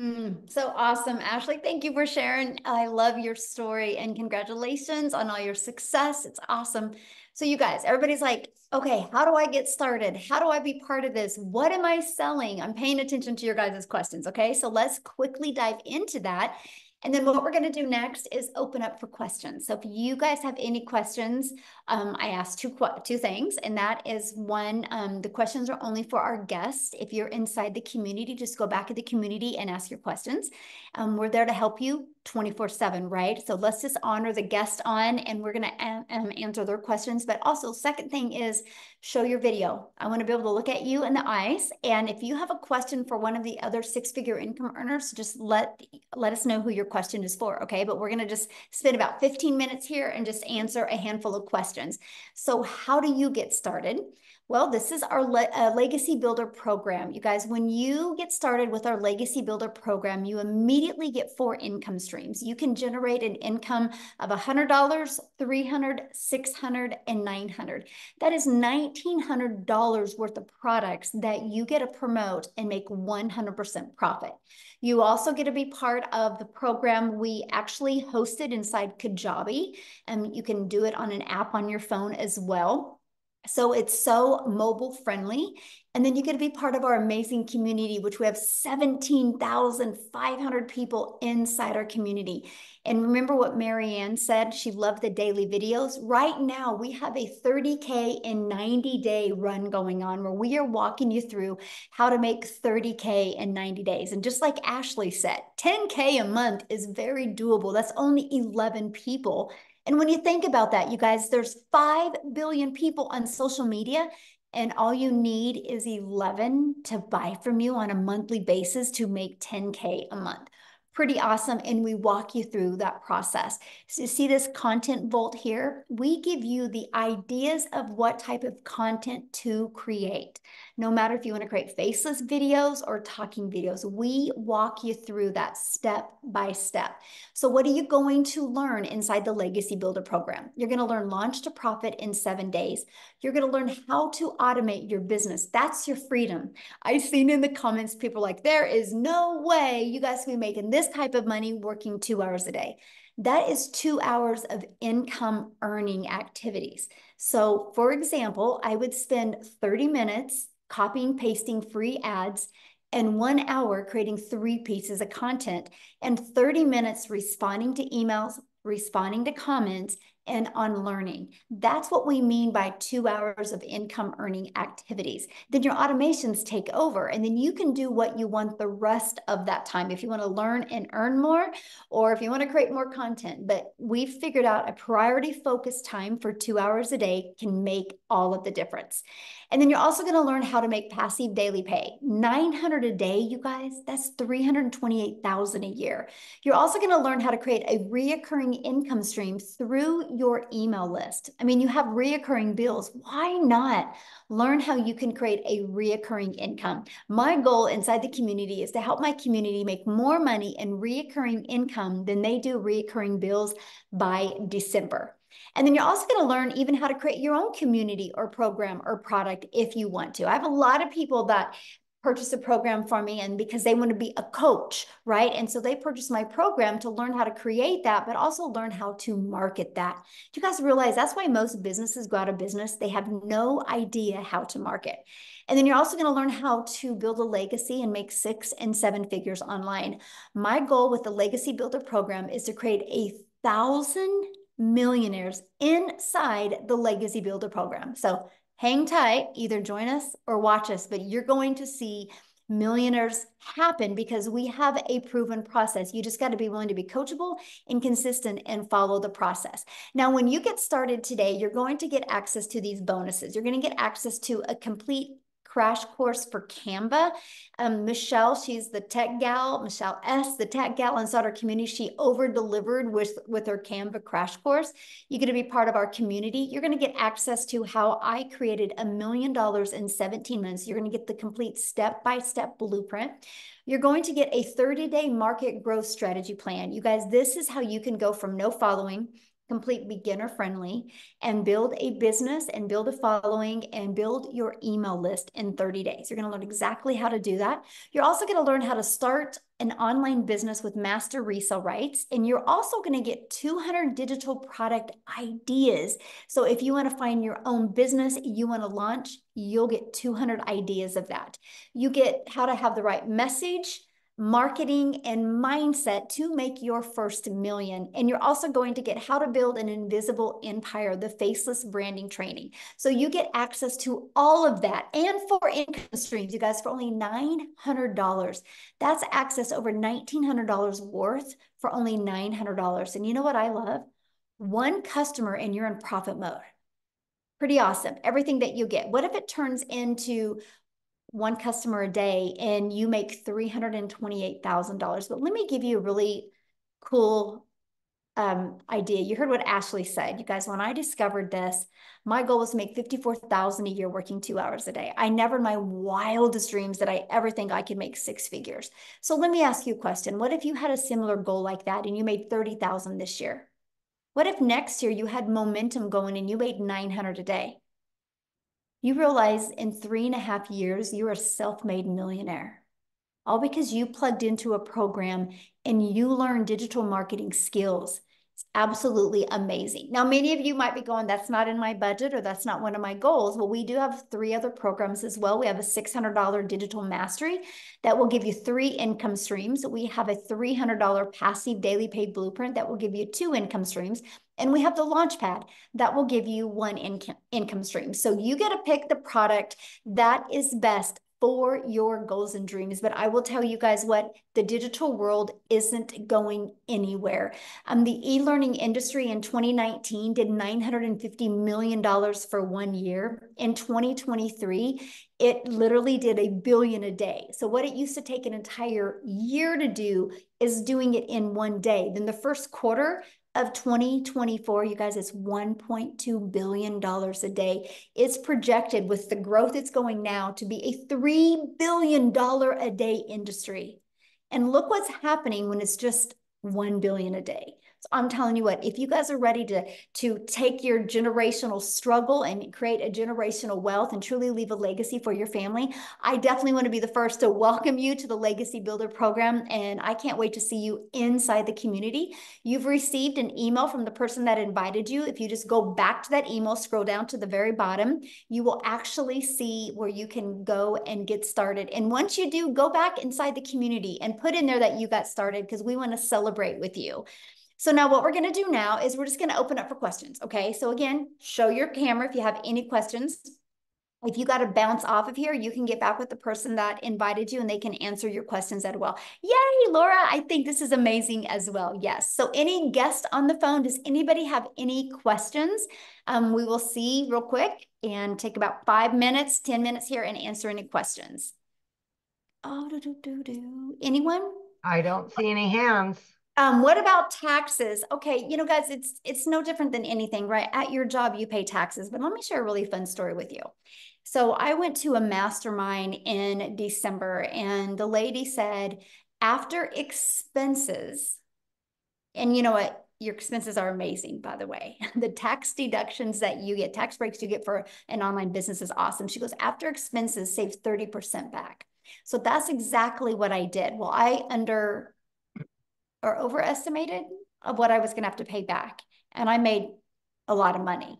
Mm, so awesome, Ashley. Thank you for sharing. I love your story and congratulations on all your success. It's awesome. So you guys, everybody's like, okay, how do I get started? How do I be part of this? What am I selling? I'm paying attention to your guys' questions. Okay, so let's quickly dive into that. And then what we're going to do next is open up for questions. So if you guys have any questions, um, I asked two, two things, and that is one, um, the questions are only for our guests. If you're inside the community, just go back to the community and ask your questions. Um, we're there to help you twenty-four seven, right? So let's just honor the guest on, and we're going to um, answer their questions. But also, second thing is show your video. I want to be able to look at you in the eyes. And if you have a question for one of the other six-figure income earners, just let, let us know who your question is for, okay? But we're going to just spend about fifteen minutes here and just answer a handful of questions. So how do you get started? Well, this is our le uh, Legacy Builder program. You guys, when you get started with our Legacy Builder program, you immediately get four income streams. You can generate an income of one hundred dollars, three hundred dollars, six hundred dollars, and nine hundred dollars. That is nineteen hundred dollars worth of products that you get to promote and make one hundred percent profit. You also get to be part of the program we actually hosted inside Kajabi. Um, you can do it on an app on your phone as well. So it's so mobile friendly. And then you get to be part of our amazing community, which we have seventeen thousand five hundred people inside our community. And remember what Marianne said, she loved the daily videos. Right now, we have a thirty K in ninety day run going on where we are walking you through how to make thirty K in ninety days. And just like Ashley said, ten K a month is very doable. That's only eleven people. And when you think about that, you guys, there's five billion people on social media, and all you need is eleven to buy from you on a monthly basis to make ten K a month. pretty awesome. And we walk you through that process. So you see this content vault here? We give you the ideas of what type of content to create. No matter if you want to create faceless videos or talking videos, we walk you through that step by step. So what are you going to learn inside the Legacy Builder program? You're going to learn launch to profit in seven days. You're going to learn how to automate your business. That's your freedom. I've seen in the comments, people like, there is no way you guys can be making this type of money working two hours a day. That is two hours of income earning activities. So for example, I would spend thirty minutes copying, pasting free ads and one hour creating three pieces of content and thirty minutes responding to emails, responding to comments, and on learning. That's what we mean by two hours of income earning activities. Then your automations take over and then you can do what you want the rest of that time. If you want to learn and earn more, or if you want to create more content, but we've figured out a priority focused time for two hours a day can make all of the difference. And then you're also going to learn how to make passive daily pay. nine hundred a day, you guys, that's three hundred twenty-eight thousand a year. You're also going to learn how to create a reoccurring income stream through your email list. I mean, you have reoccurring bills. Why not learn how you can create a reoccurring income? My goal inside the community is to help my community make more money in reoccurring income than they do reoccurring bills by December. And then you're also going to learn even how to create your own community or program or product if you want to. I have a lot of people that purchase a program for me and because they want to be a coach, right? And so they purchase my program to learn how to create that, but also learn how to market that. Do you guys realize that's why most businesses go out of business? They have no idea how to market. And then you're also going to learn how to build a legacy and make six and seven figures online. My goal with the Legacy Builder program is to create a thousand millionaires inside the Legacy Builder program. So hang tight, either join us or watch us, but you're going to see millionaires happen because we have a proven process. You just got to be willing to be coachable and consistent and follow the process. Now, when you get started today, you're going to get access to these bonuses. You're going to get access to a complete crash course for Canva. Um, Michelle, she's the tech gal, Michelle S., the tech gal inside our community. She over-delivered with, with her Canva crash course. You're going to be part of our community. You're going to get access to how I created a million dollars in seventeen minutes. You're going to get the complete step-by-step blueprint. You're going to get a thirty-day market growth strategy plan. You guys, this is how you can go from no following, complete beginner friendly, and build a business and build a following and build your email list in thirty days. You're going to learn exactly how to do that. You're also going to learn how to start an online business with master resale rights. And you're also going to get two hundred digital product ideas. So if you want to find your own business, you want to launch, you'll get two hundred ideas of that. You get how to have the right message, marketing, and mindset to make your first million. And you're also going to get how to build an invisible empire, the faceless branding training. So you get access to all of that and four income streams, you guys, for only nine hundred dollars. That's access over nineteen hundred dollars worth for only nine hundred dollars. And you know what I love? One customer and you're in profit mode. Pretty awesome. Everything that you get. What if it turns into one customer a day and you make three hundred twenty-eight thousand dollars. But let me give you a really cool um, idea. You heard what Ashley said. You guys, when I discovered this, my goal was to make fifty-four thousand dollars a year working two hours a day. I never in my wildest dreams did I ever think I could make six figures. So let me ask you a question. What if you had a similar goal like that and you made thirty thousand dollars this year? What if next year you had momentum going and you made nine hundred dollars a day? You realize in three and a half years, you're a self-made millionaire, all because you plugged into a program and you learned digital marketing skills. It's absolutely amazing. Now, many of you might be going, that's not in my budget or that's not one of my goals. Well, we do have three other programs as well. We have a six hundred dollar digital mastery that will give you three income streams. We have a three hundred dollar passive daily pay blueprint that will give you two income streams. And we have the Launchpad that will give you one income income stream. So you get to pick the product that is best for your goals and dreams. But I will tell you guys what, the digital world isn't going anywhere. Um, the e-learning industry in twenty nineteen did nine hundred fifty million dollars for one year. In twenty twenty-three, it literally did a billion a day. So what it used to take an entire year to do is doing it in one day. Then the first quarter of twenty twenty-four, you guys, it's one point two billion dollars a day. It's projected, with the growth it's going now, to be a three billion dollars a day industry. And look what's happening when it's just one billion dollars a day. So I'm telling you what, if you guys are ready to, to take your generational struggle and create a generational wealth and truly leave a legacy for your family, I definitely want to be the first to welcome you to the Legacy Builder Program. And I can't wait to see you inside the community. You've received an email from the person that invited you. If you just go back to that email, scroll down to the very bottom, you will actually see where you can go and get started. And once you do, go back inside the community and put in there that you got started, because we want to celebrate with you. So now what we're going to do now is we're just going to open up for questions. Okay. So again, show your camera if you have any questions. If you got to bounce off of here, you can get back with the person that invited you and they can answer your questions as well. Yay, Laura, I think this is amazing as well. Yes. So any guest on the phone, does anybody have any questions? Um, we will see real quick and take about five minutes, ten minutes here and answer any questions. Oh, do, do, do, do. Anyone? I don't see any hands. Um, what about taxes? Okay, you know, guys, it's it's no different than anything, right? At your job, you pay taxes. But let me share a really fun story with you. So I went to a mastermind in December, and the lady said, after expenses, and you know what? Your expenses are amazing, by the way. The tax deductions that you get, tax breaks you get for an online business is awesome. She goes, after expenses, save thirty percent back. So that's exactly what I did. Well, I under... or overestimated of what I was going to have to pay back. And I made a lot of money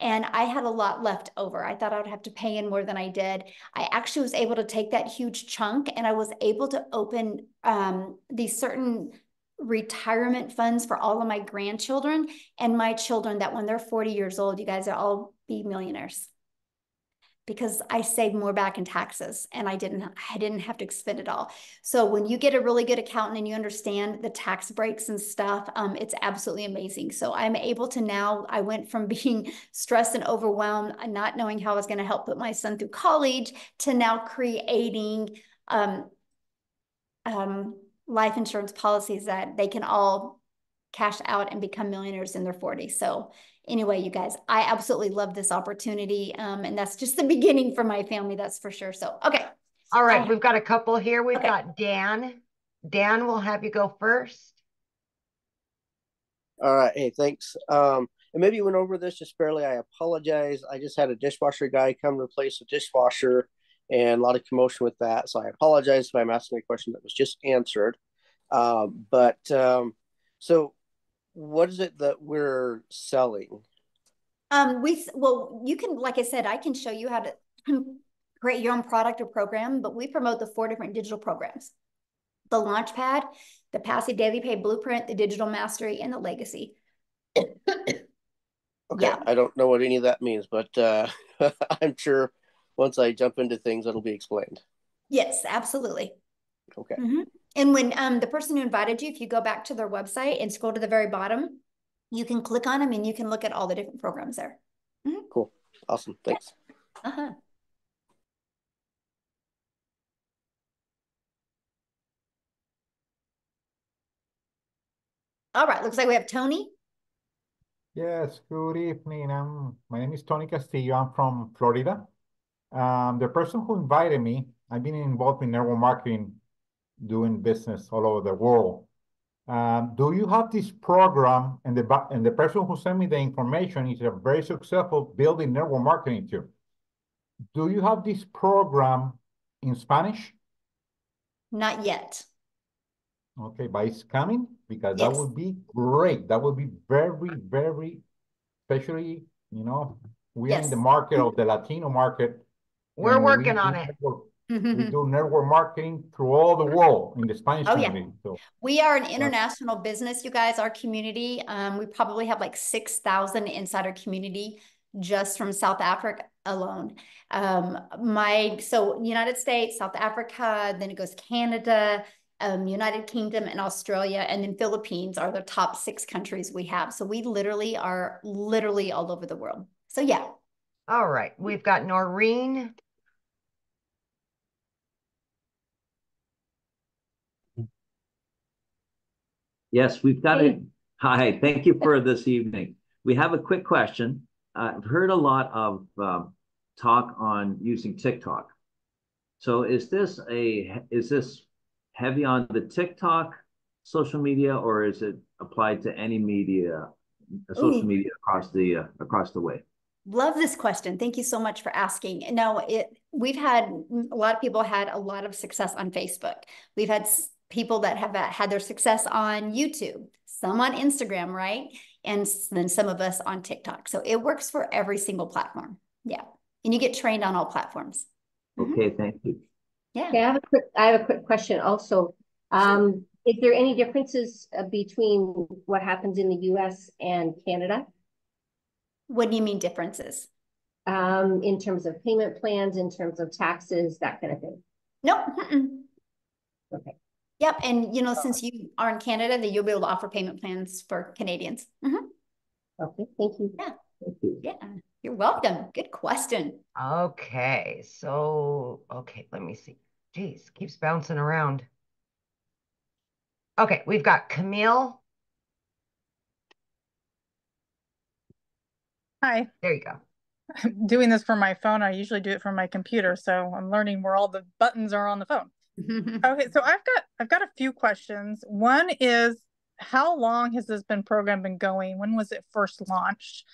and I had a lot left over. I thought I would have to pay in more than I did. I actually was able to take that huge chunk and I was able to open um, these certain retirement funds for all of my grandchildren and my children that when they're forty years old, you guys will all be millionaires. Because I saved more back in taxes and I didn't, I didn't have to expend it all. So when you get a really good accountant and you understand the tax breaks and stuff, um, it's absolutely amazing. So I'm able to now, I went from being stressed and overwhelmed and not knowing how I was going to help put my son through college to now creating um, um, life insurance policies that they can all cash out and become millionaires in their forties. So anyway, you guys, I absolutely love this opportunity. Um, and that's just the beginning for my family. That's for sure. So, okay. All right. Um, we've got a couple here. We've okay. got Dan. Dan, we'll have you go first. All right. Hey, thanks. Um, and maybe you went over this just barely. I apologize. I just had a dishwasher guy come replace a dishwasher and a lot of commotion with that. So I apologize if I'm asking a question that was just answered. Uh, but um, so what is it that we're selling? Um, we well, you can, like I said, I can show you how to create your own product or program, but we promote the four different digital programs: the Launchpad, the Passive Daily Pay Blueprint, the Digital Mastery, and the Legacy. Okay, yeah. I don't know what any of that means, but uh, I'm sure once I jump into things, it'll be explained. Yes, absolutely. Okay. Mm-hmm. And when um, the person who invited you, if you go back to their website and scroll to the very bottom, you can click on them and you can look at all the different programs there. Mm-hmm. Cool. Awesome. Thanks. Yeah. Uh-huh. All right. Looks like we have Tony. Yes. Good evening. Um, my name is Tony Castillo. I'm from Florida. Um, the person who invited me, I've been involved in network marketing, doing business all over the world. Um, do you have this program? And the and the person who sent me the information is a very successful building network marketing team. Do you have this program in Spanish? Not yet. Okay, but it's coming, because yes, that would be great. That would be very, very, especially, you know, we yes. are in the market of the Latino market. We're working we on it. Mm-hmm. We do network marketing through all the world in the Spanish oh, community. Yeah. So we are an international business, you guys. Our community, um, we probably have like six thousand inside our community just from South Africa alone. Um, my, so United States, South Africa, then it goes Canada, um, United Kingdom, and Australia, and then Philippines are the top six countries we have. So we literally are literally all over the world. So yeah. All right. We've got Noreen. Yes, we've got it. Hi, thank you for this evening. We have a quick question. Uh, I've heard a lot of uh, talk on using TikTok. So is this a is this heavy on the TikTok social media, or is it applied to any media, social Ooh. media across the uh, across the way? Love this question. Thank you so much for asking. No, it we've had a lot of people had a lot of success on Facebook. We've had people that have had their success on YouTube, some on Instagram, right? And then some of us on TikTok. So it works for every single platform. Yeah. And you get trained on all platforms. Okay, mm-hmm. Thank you. Yeah. Okay, I have a quick, I have a quick question also. Um, sure. Is there any differences between what happens in the U S and Canada? What do you mean differences? Um, in terms of payment plans, in terms of taxes, that kind of thing? Nope. Mm-mm. Okay. Yep. And, you know, since you are in Canada, then you'll be able to offer payment plans for Canadians. Mm-hmm. Okay. Thank you. Yeah. Thank you. Yeah. You're welcome. Good question. Okay. So, okay. Let me see. Geez, keeps bouncing around. Okay. We've got Camille. Hi. There you go. I'm doing this from my phone. I usually do it from my computer. So I'm learning where all the buttons are on the phone. Okay, so I've got I've got a few questions. One is, how long has this been program been going? When was it first launched?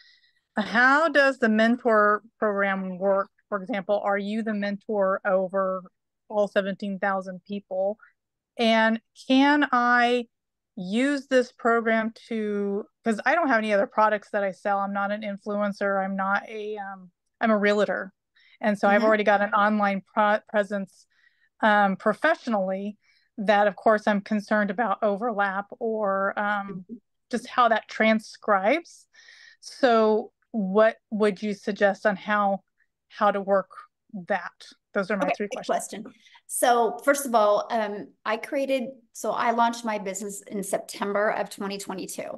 How does the mentor program work? For example, are you the mentor over all seventeen thousand people? And can I use this program to, because I don't have any other products that I sell. I'm not an influencer. I'm not a, um, I'm a realtor. And so mm-hmm. I've already got an online pro presence Um, professionally, that of course I'm concerned about overlap or um, just how that transcribes. So what would you suggest on how how to work that? Those are my okay, three questions. Question. So first of all, um, I created, so I launched my business in September of twenty twenty-two.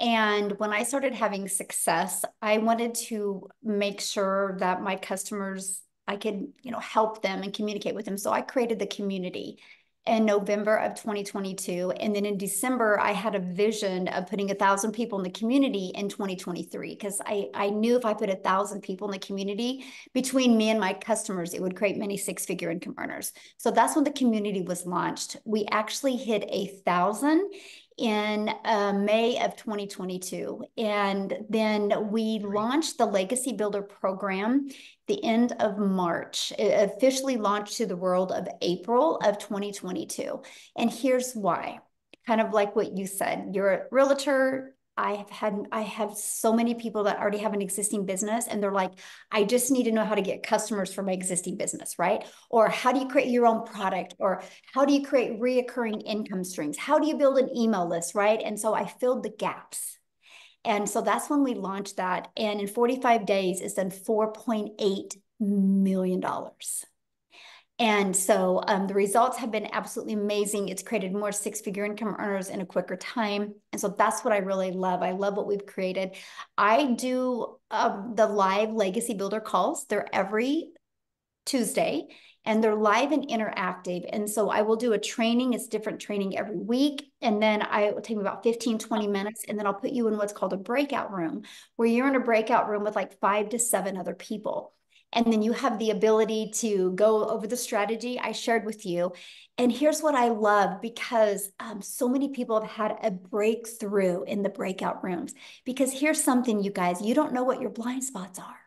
And when I started having success, I wanted to make sure that my customers, I could, you know, help them and communicate with them. So I created the community in November of twenty twenty-two. And then in December, I had a vision of putting a thousand people in the community in twenty twenty-three, because I, I knew if I put a thousand people in the community between me and my customers, it would create many six-figure income earners. So that's when the community was launched. We actually hit a thousand in uh, May of twenty twenty-two. And then we launched the Legacy Builder program the end of March. It officially launched to the world of April of twenty twenty-two. And here's why. Kind of like what you said, you're a realtor. I have had, I have so many people that already have an existing business and they're like, I just need to know how to get customers for my existing business, right? Or how do you create your own product? Or how do you create reoccurring income streams? How do you build an email list, right? And so I filled the gaps. And so that's when we launched that. And in forty-five days, it's done four point eight million dollars. And so um, the results have been absolutely amazing. It's created more six-figure income earners in a quicker time. And so that's what I really love. I love what we've created. I do um, the live Legacy Builder calls. They're every Tuesday, and they're live and interactive. And so I will do a training. It's different training every week. And then I, it will take me about fifteen, twenty minutes. And then I'll put you in what's called a breakout room, where you're in a breakout room with like five to seven other people. And then you have the ability to go over the strategy I shared with you. And here's what I love, because um, so many people have had a breakthrough in the breakout rooms. Because here's something, you guys, you don't know what your blind spots are.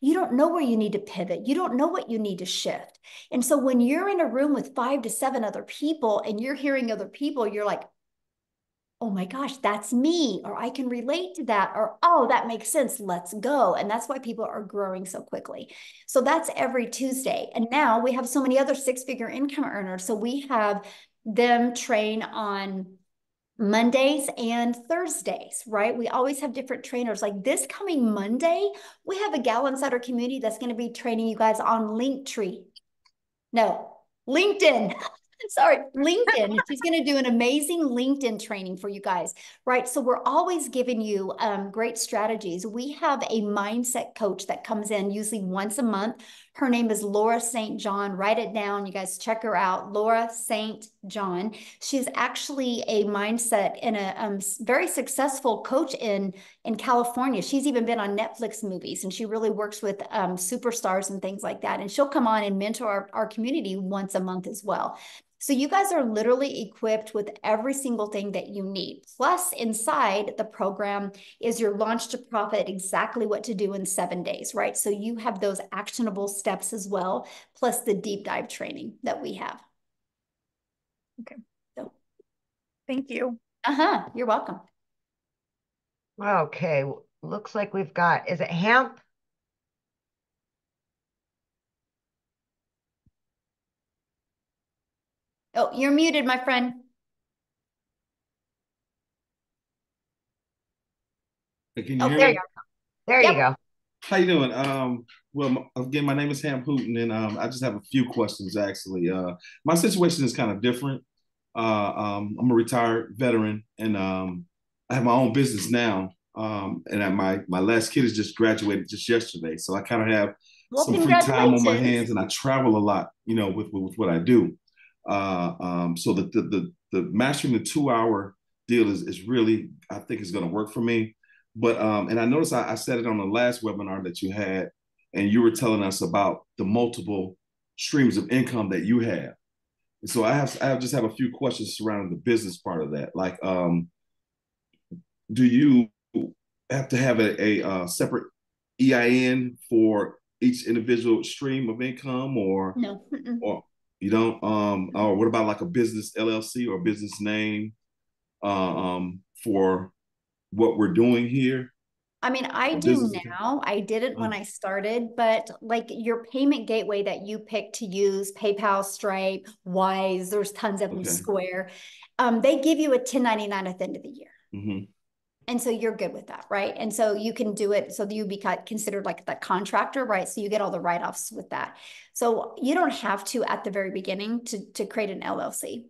You don't know where you need to pivot. You don't know what you need to shift. And so when you're in a room with five to seven other people and you're hearing other people, you're like, oh my gosh, that's me, or I can relate to that, or, oh, that makes sense, let's go. And that's why people are growing so quickly. So that's every Tuesday. And now we have so many other six-figure income earners. So we have them train on Mondays and Thursdays, right? We always have different trainers. Like this coming Monday, we have a gal inside our community that's going to be training you guys on LinkTree. No, LinkedIn. Sorry, LinkedIn. She's going to do an amazing LinkedIn training for you guys, right? So we're always giving you um, great strategies. We have a mindset coach that comes in usually once a month. Her name is Laura Saint John. Write it down. You guys check her out. Laura Saint John. She's actually a mindset and a um, very successful coach in, in California. She's even been on Netflix movies, and she really works with um, superstars and things like that. And she'll come on and mentor our, our community once a month as well. So you guys are literally equipped with every single thing that you need. Plus, inside the program is your launch to profit, exactly what to do in seven days, right? So you have those actionable steps as well, plus the deep dive training that we have. Okay. So, thank you. Uh-huh. You're welcome. Okay. Looks like we've got, is it hemp? Oh, you're muted, my friend. Can you oh, hear there me? you go. There yep. you go. How you doing? Um, well, again, my name is Ham Hooten, and um, I just have a few questions, actually. Uh, my situation is kind of different. Uh, um, I'm a retired veteran, and um, I have my own business now. Um, and I, my my last kid has just graduated just yesterday, so I kind of have well, some free time on my hands, and I travel a lot, you know, with with, with what I do. Uh, um, so the, the the the mastering the two hour deal is is really, I think, is going to work for me. But um, and I noticed I, I said it on the last webinar that you had, and you were telling us about the multiple streams of income that you have. And so I have I have just have a few questions surrounding the business part of that. Like, um, do you have to have a, a uh, separate E I N for each individual stream of income, or no? Mm-mm. Or you don't, um, or what about like a business L L C or business name um, for what we're doing here? I mean, I do now. I didn't when I started, but like your payment gateway that you pick to use, PayPal, Stripe, Wise, there's tons of them, okay. Square, um, they give you a ten ninety-nine at the end of the year. Mm-hmm. And so you're good with that, right? And so you can do it. So you be considered like the contractor, right? So you get all the write-offs with that. So you don't have to at the very beginning to, to create an L L C.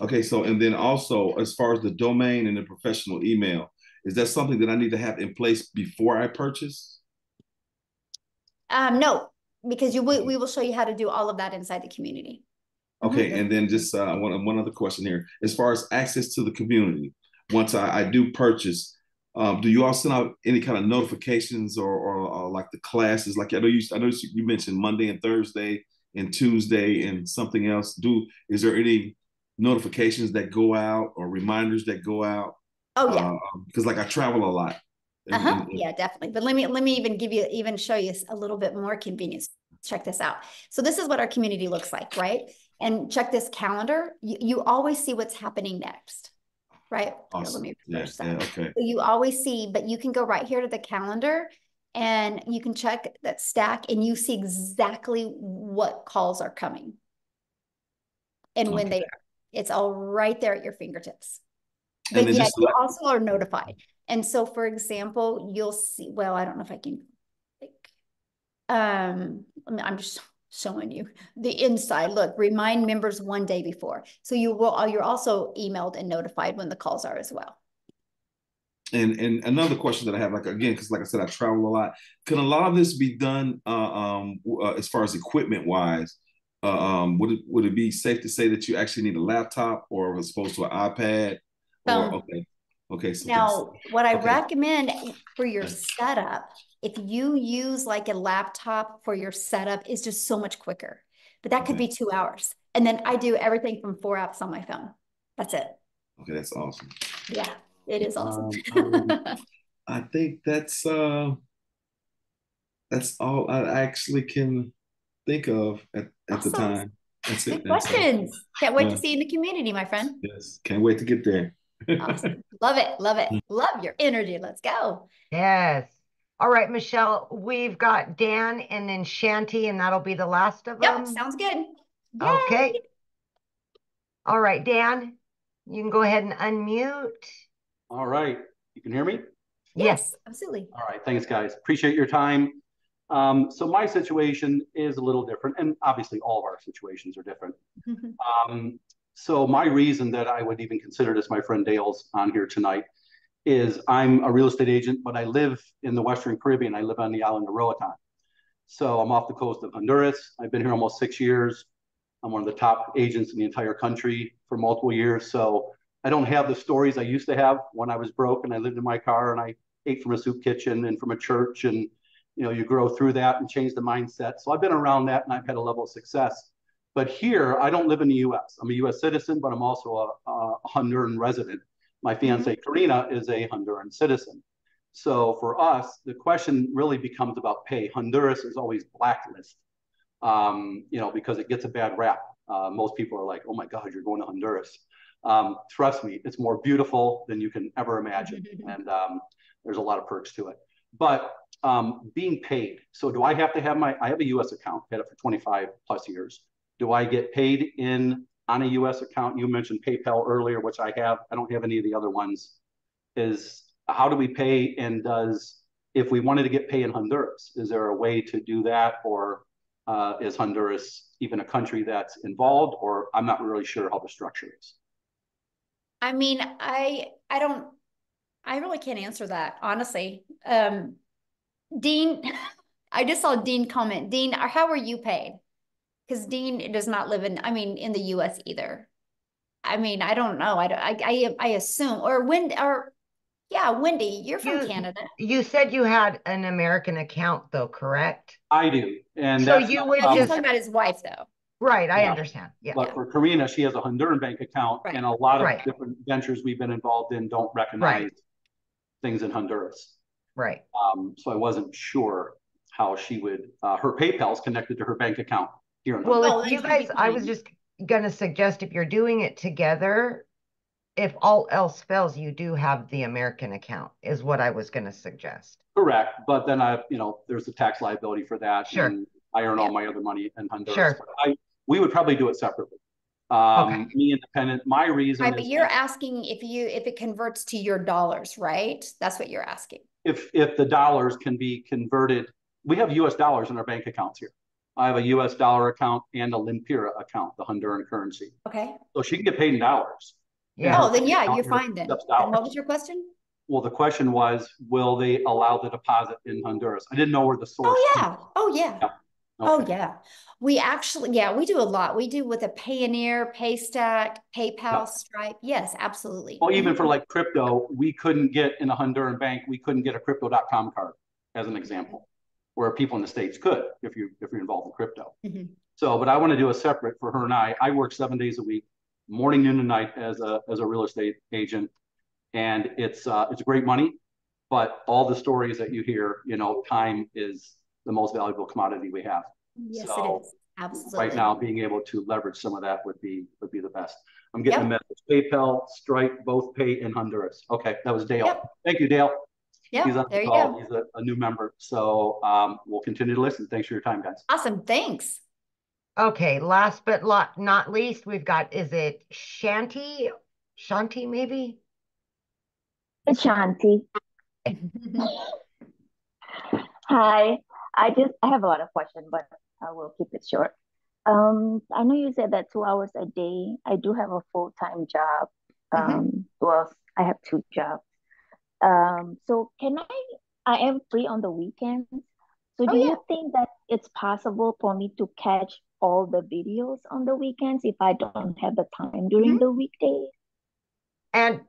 Okay. So, and then also as far as the domain and the professional email, is that something that I need to have in place before I purchase? Um, no, because you we, we will show you how to do all of that inside the community. Okay. Mm-hmm. And then just uh, one, one other question here. As far as access to the community, once I, I do purchase, um, do you all send out any kind of notifications or, or, or like the classes? Like I know you, I know you mentioned Monday and Thursday and Tuesday and something else. Do is there any notifications that go out or reminders that go out? Oh yeah, because uh, like I travel a lot. Uh-huh. And, and, yeah, definitely. But let me let me even give you even show you a little bit more convenience. Check this out. So this is what our community looks like, right? And check this calendar. You, you always see what's happening next. Right? Awesome. Here, let me refresh yeah, that. Yeah, okay. So you always see, but you can go right here to the calendar and you can check that stack and you see exactly what calls are coming and okay. when they are. It's all right there at your fingertips. But yeah, you also are notified. And so, for example, you'll see, well, I don't know if I can, like, um, I'm just showing you the inside. Look, remind members one day before. So you will, you're also emailed and notified when the calls are as well. And and another question that I have, like, again, because like I said, I travel a lot. Can a lot of this be done uh, um, uh, as far as equipment wise? Uh, um, would it would it be safe to say that you actually need a laptop or as opposed to an iPad? Or, okay. Okay. So now, what I okay. recommend for your setup, if you use like a laptop for your setup, is just so much quicker, but that okay. could be two hours. And then I do everything from four apps on my phone. That's it. Okay. That's awesome. Yeah, it is awesome. Um, um, I think that's, uh, that's all I actually can think of at, at awesome. the time. That's Good it. questions. That's Can't wait uh, to see you in the community, my friend. Yes. Can't wait to get there. Awesome. Love it. Love it. Love your energy. Let's go. Yes. All right, Michelle, we've got Dan and then Shanti, and that'll be the last of them. Yep, sounds good. Yay. Okay. All right, Dan. You can go ahead and unmute. All right. You can hear me? Yes, absolutely. All right. Thanks, guys. Appreciate your time. Um, so my situation is a little different, and obviously all of our situations are different. um, so my reason that I would even consider this, my friend Dale's on here tonight, is I'm a real estate agent, but I live in the Western Caribbean. I live on the island of Roatan. So I'm off the coast of Honduras. I've been here almost six years. I'm one of the top agents in the entire country for multiple years. So I don't have the stories I used to have when I was broke and I lived in my car and I ate from a soup kitchen and from a church, and you know, you grow through that and change the mindset. So I've been around that and I've had a level of success. But here, I don't live in the U S. I'm a U S citizen, but I'm also a, a Honduran resident. My fiance, Karina, is a Honduran citizen. So for us, the question really becomes about pay. Honduras is always blacklisted, um, you know, because it gets a bad rap. Uh, most people are like, oh my God, you're going to Honduras. Um, trust me, it's more beautiful than you can ever imagine. And um, there's a lot of perks to it. But um, being paid. So do I have to have my, I have a U S account, had it for twenty-five plus years. Do I get paid in on a U S account? You mentioned PayPal earlier, which I have. I don't have any of the other ones. Is how do we pay, and does, if we wanted to get paid in Honduras, is there a way to do that? Or uh, is Honduras even a country that's involved? Or I'm not really sure how the structure is. I mean, I, I don't, I really can't answer that, honestly. Um, Dean, I just saw Dean comment. Dean, how are you paid? Because Dean does not live in, I mean, in the U S either. I mean, I don't know. I don't, I, I, I assume, or when, or yeah, Wendy, you're from you, Canada. You said you had an American account though, correct? I do. And so you would um, just talking about his wife though. Right. I yeah. understand. Yeah. But for Karina, she has a Honduran bank account, right. and a lot of right. different ventures we've been involved in don't recognize right. things in Honduras. Right. Um, so I wasn't sure how she would, uh, her PayPal's connected to her bank account. Well, if you guys, I was just going to suggest, if you're doing it together, if all else fails, you do have the American account is what I was going to suggest. Correct. But then I, you know, there's the tax liability for that. Sure. And I earn yeah. all my other money in Honduras. Sure. But I, we would probably do it separately. Um, okay. Me independent. My reason right, is. But you're asking if you, if it converts to your dollars, right? That's what you're asking. If, if the dollars can be converted, we have U S dollars in our bank accounts here. I have a U S dollar account and a Lempira account, the Honduran currency. Okay. So she can get paid in dollars. Yeah. Oh, then yeah, you're fine then. And what was your question? Well, the question was, will they allow the deposit in Honduras? I didn't know where the source was. Oh, yeah. Oh, yeah. yeah. Okay. Oh, yeah. We actually, yeah, we do a lot. We do with a Payoneer, Paystack, PayPal, yeah. Stripe. Yes, absolutely. Well, even for like crypto, we couldn't get in a Honduran bank, we couldn't get a crypto dot com card as an example. Where people in the States could, if you if you're involved in crypto. Mm-hmm. So, but I want to do a separate for her and I. I work seven days a week, morning, noon, and night as a as a real estate agent, and it's uh, it's great money, but all the stories that you hear, you know, time is the most valuable commodity we have. Yes, so it is. Absolutely. Right now, being able to leverage some of that would be would be the best. I'm getting yep. the message. PayPal, Stripe, both pay in Honduras. Okay, that was Dale. Yep. Thank you, Dale. Yeah, he's on there the call. You go. He's a, a new member. So um, we'll continue to listen. Thanks for your time, guys. Awesome. Thanks. Okay. Last but not least, we've got, is it Shanti? Shanti, maybe? It's Shanti. Hi. I just, I have a lot of questions, but I will keep it short. Um, I know you said that two hours a day. I do have a full-time job. Um, mm-hmm. Well, I have two jobs. Um, so can I, I am free on the weekends. So do oh, yeah. you think that it's possible for me to catch all the videos on the weekends if I don't have the time during mm-hmm. the weekdays? And,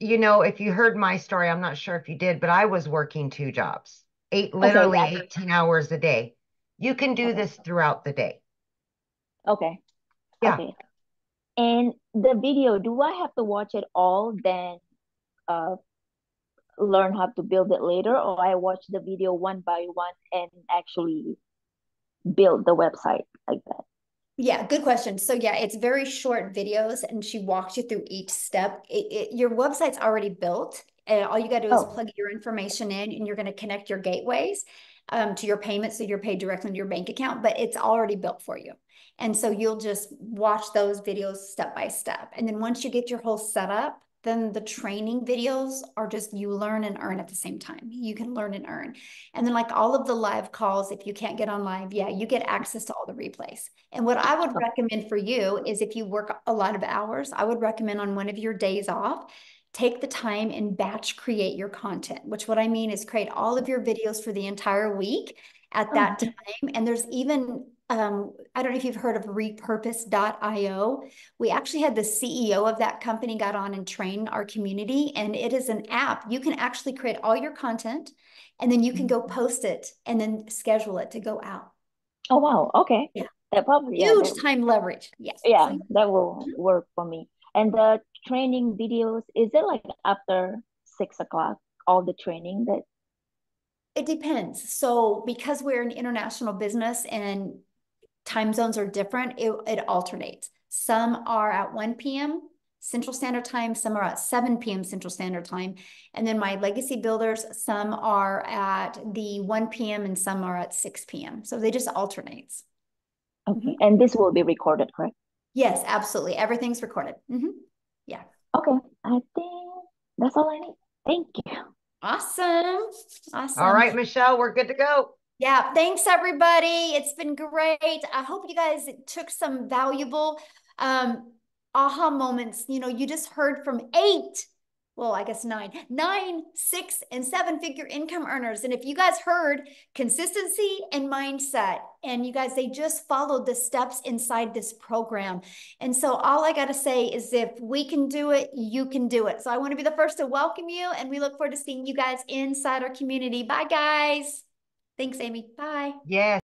you know, if you heard my story, I'm not sure if you did, but I was working two jobs, eight, literally okay, yeah. eighteen hours a day. You can do okay. this throughout the day. Okay. Yeah. Okay. And the video, do I have to watch it all then, uh, learn how to build it later, or I watch the video one by one and actually build the website like that? Yeah, good question. So yeah, it's very short videos and she walks you through each step. It, it, your website's already built and all you got to do is oh. plug your information in and you're going to connect your gateways. um, to your payments that you're paid directly into your bank account, but it's already built for you. And so you'll just watch those videos step by step. And then once you get your whole setup, then the training videos are just, you learn and earn at the same time. You can learn and earn. And then like all of the live calls, if you can't get on live, yeah, you get access to all the replays. And what I would recommend for you is if you work a lot of hours, I would recommend on one of your days off, take the time and batch create your content, which what I mean is create all of your videos for the entire week at that oh. time. And there's even, Um, I don't know if you've heard of repurpose dot i o. We actually had the C E O of that company got on and train our community, and it is an app. You can actually create all your content and then you can go post it and then schedule it to go out. Oh, wow. Okay. Yeah. That probably, Huge yeah, that, time leverage. Yes. Yeah, that will work for me. And the training videos, is it like after six o'clock, all the training that? It depends. So because we're an international business and time zones are different, it, it alternates. Some are at one p m Central Standard Time, some are at seven p m Central Standard Time. And then my legacy builders, some are at the one p m and some are at six p m So they just alternates. Okay. Mm-hmm. And this will be recorded, correct? Yes, absolutely. Everything's recorded. Mm-hmm. Yeah. Okay. I think that's all I need. Thank you. Awesome. Awesome. All right, Michelle, we're good to go. Yeah, thanks everybody. It's been great. I hope you guys took some valuable um, aha moments. You know, you just heard from eight, well, I guess nine, nine, six, and seven figure income earners. And if you guys heard consistency and mindset, and you guys, they just followed the steps inside this program. And so all I got to say is if we can do it, you can do it. So I want to be the first to welcome you. And we look forward to seeing you guys inside our community. Bye, guys. Thanks, Amy. Bye. Yeah.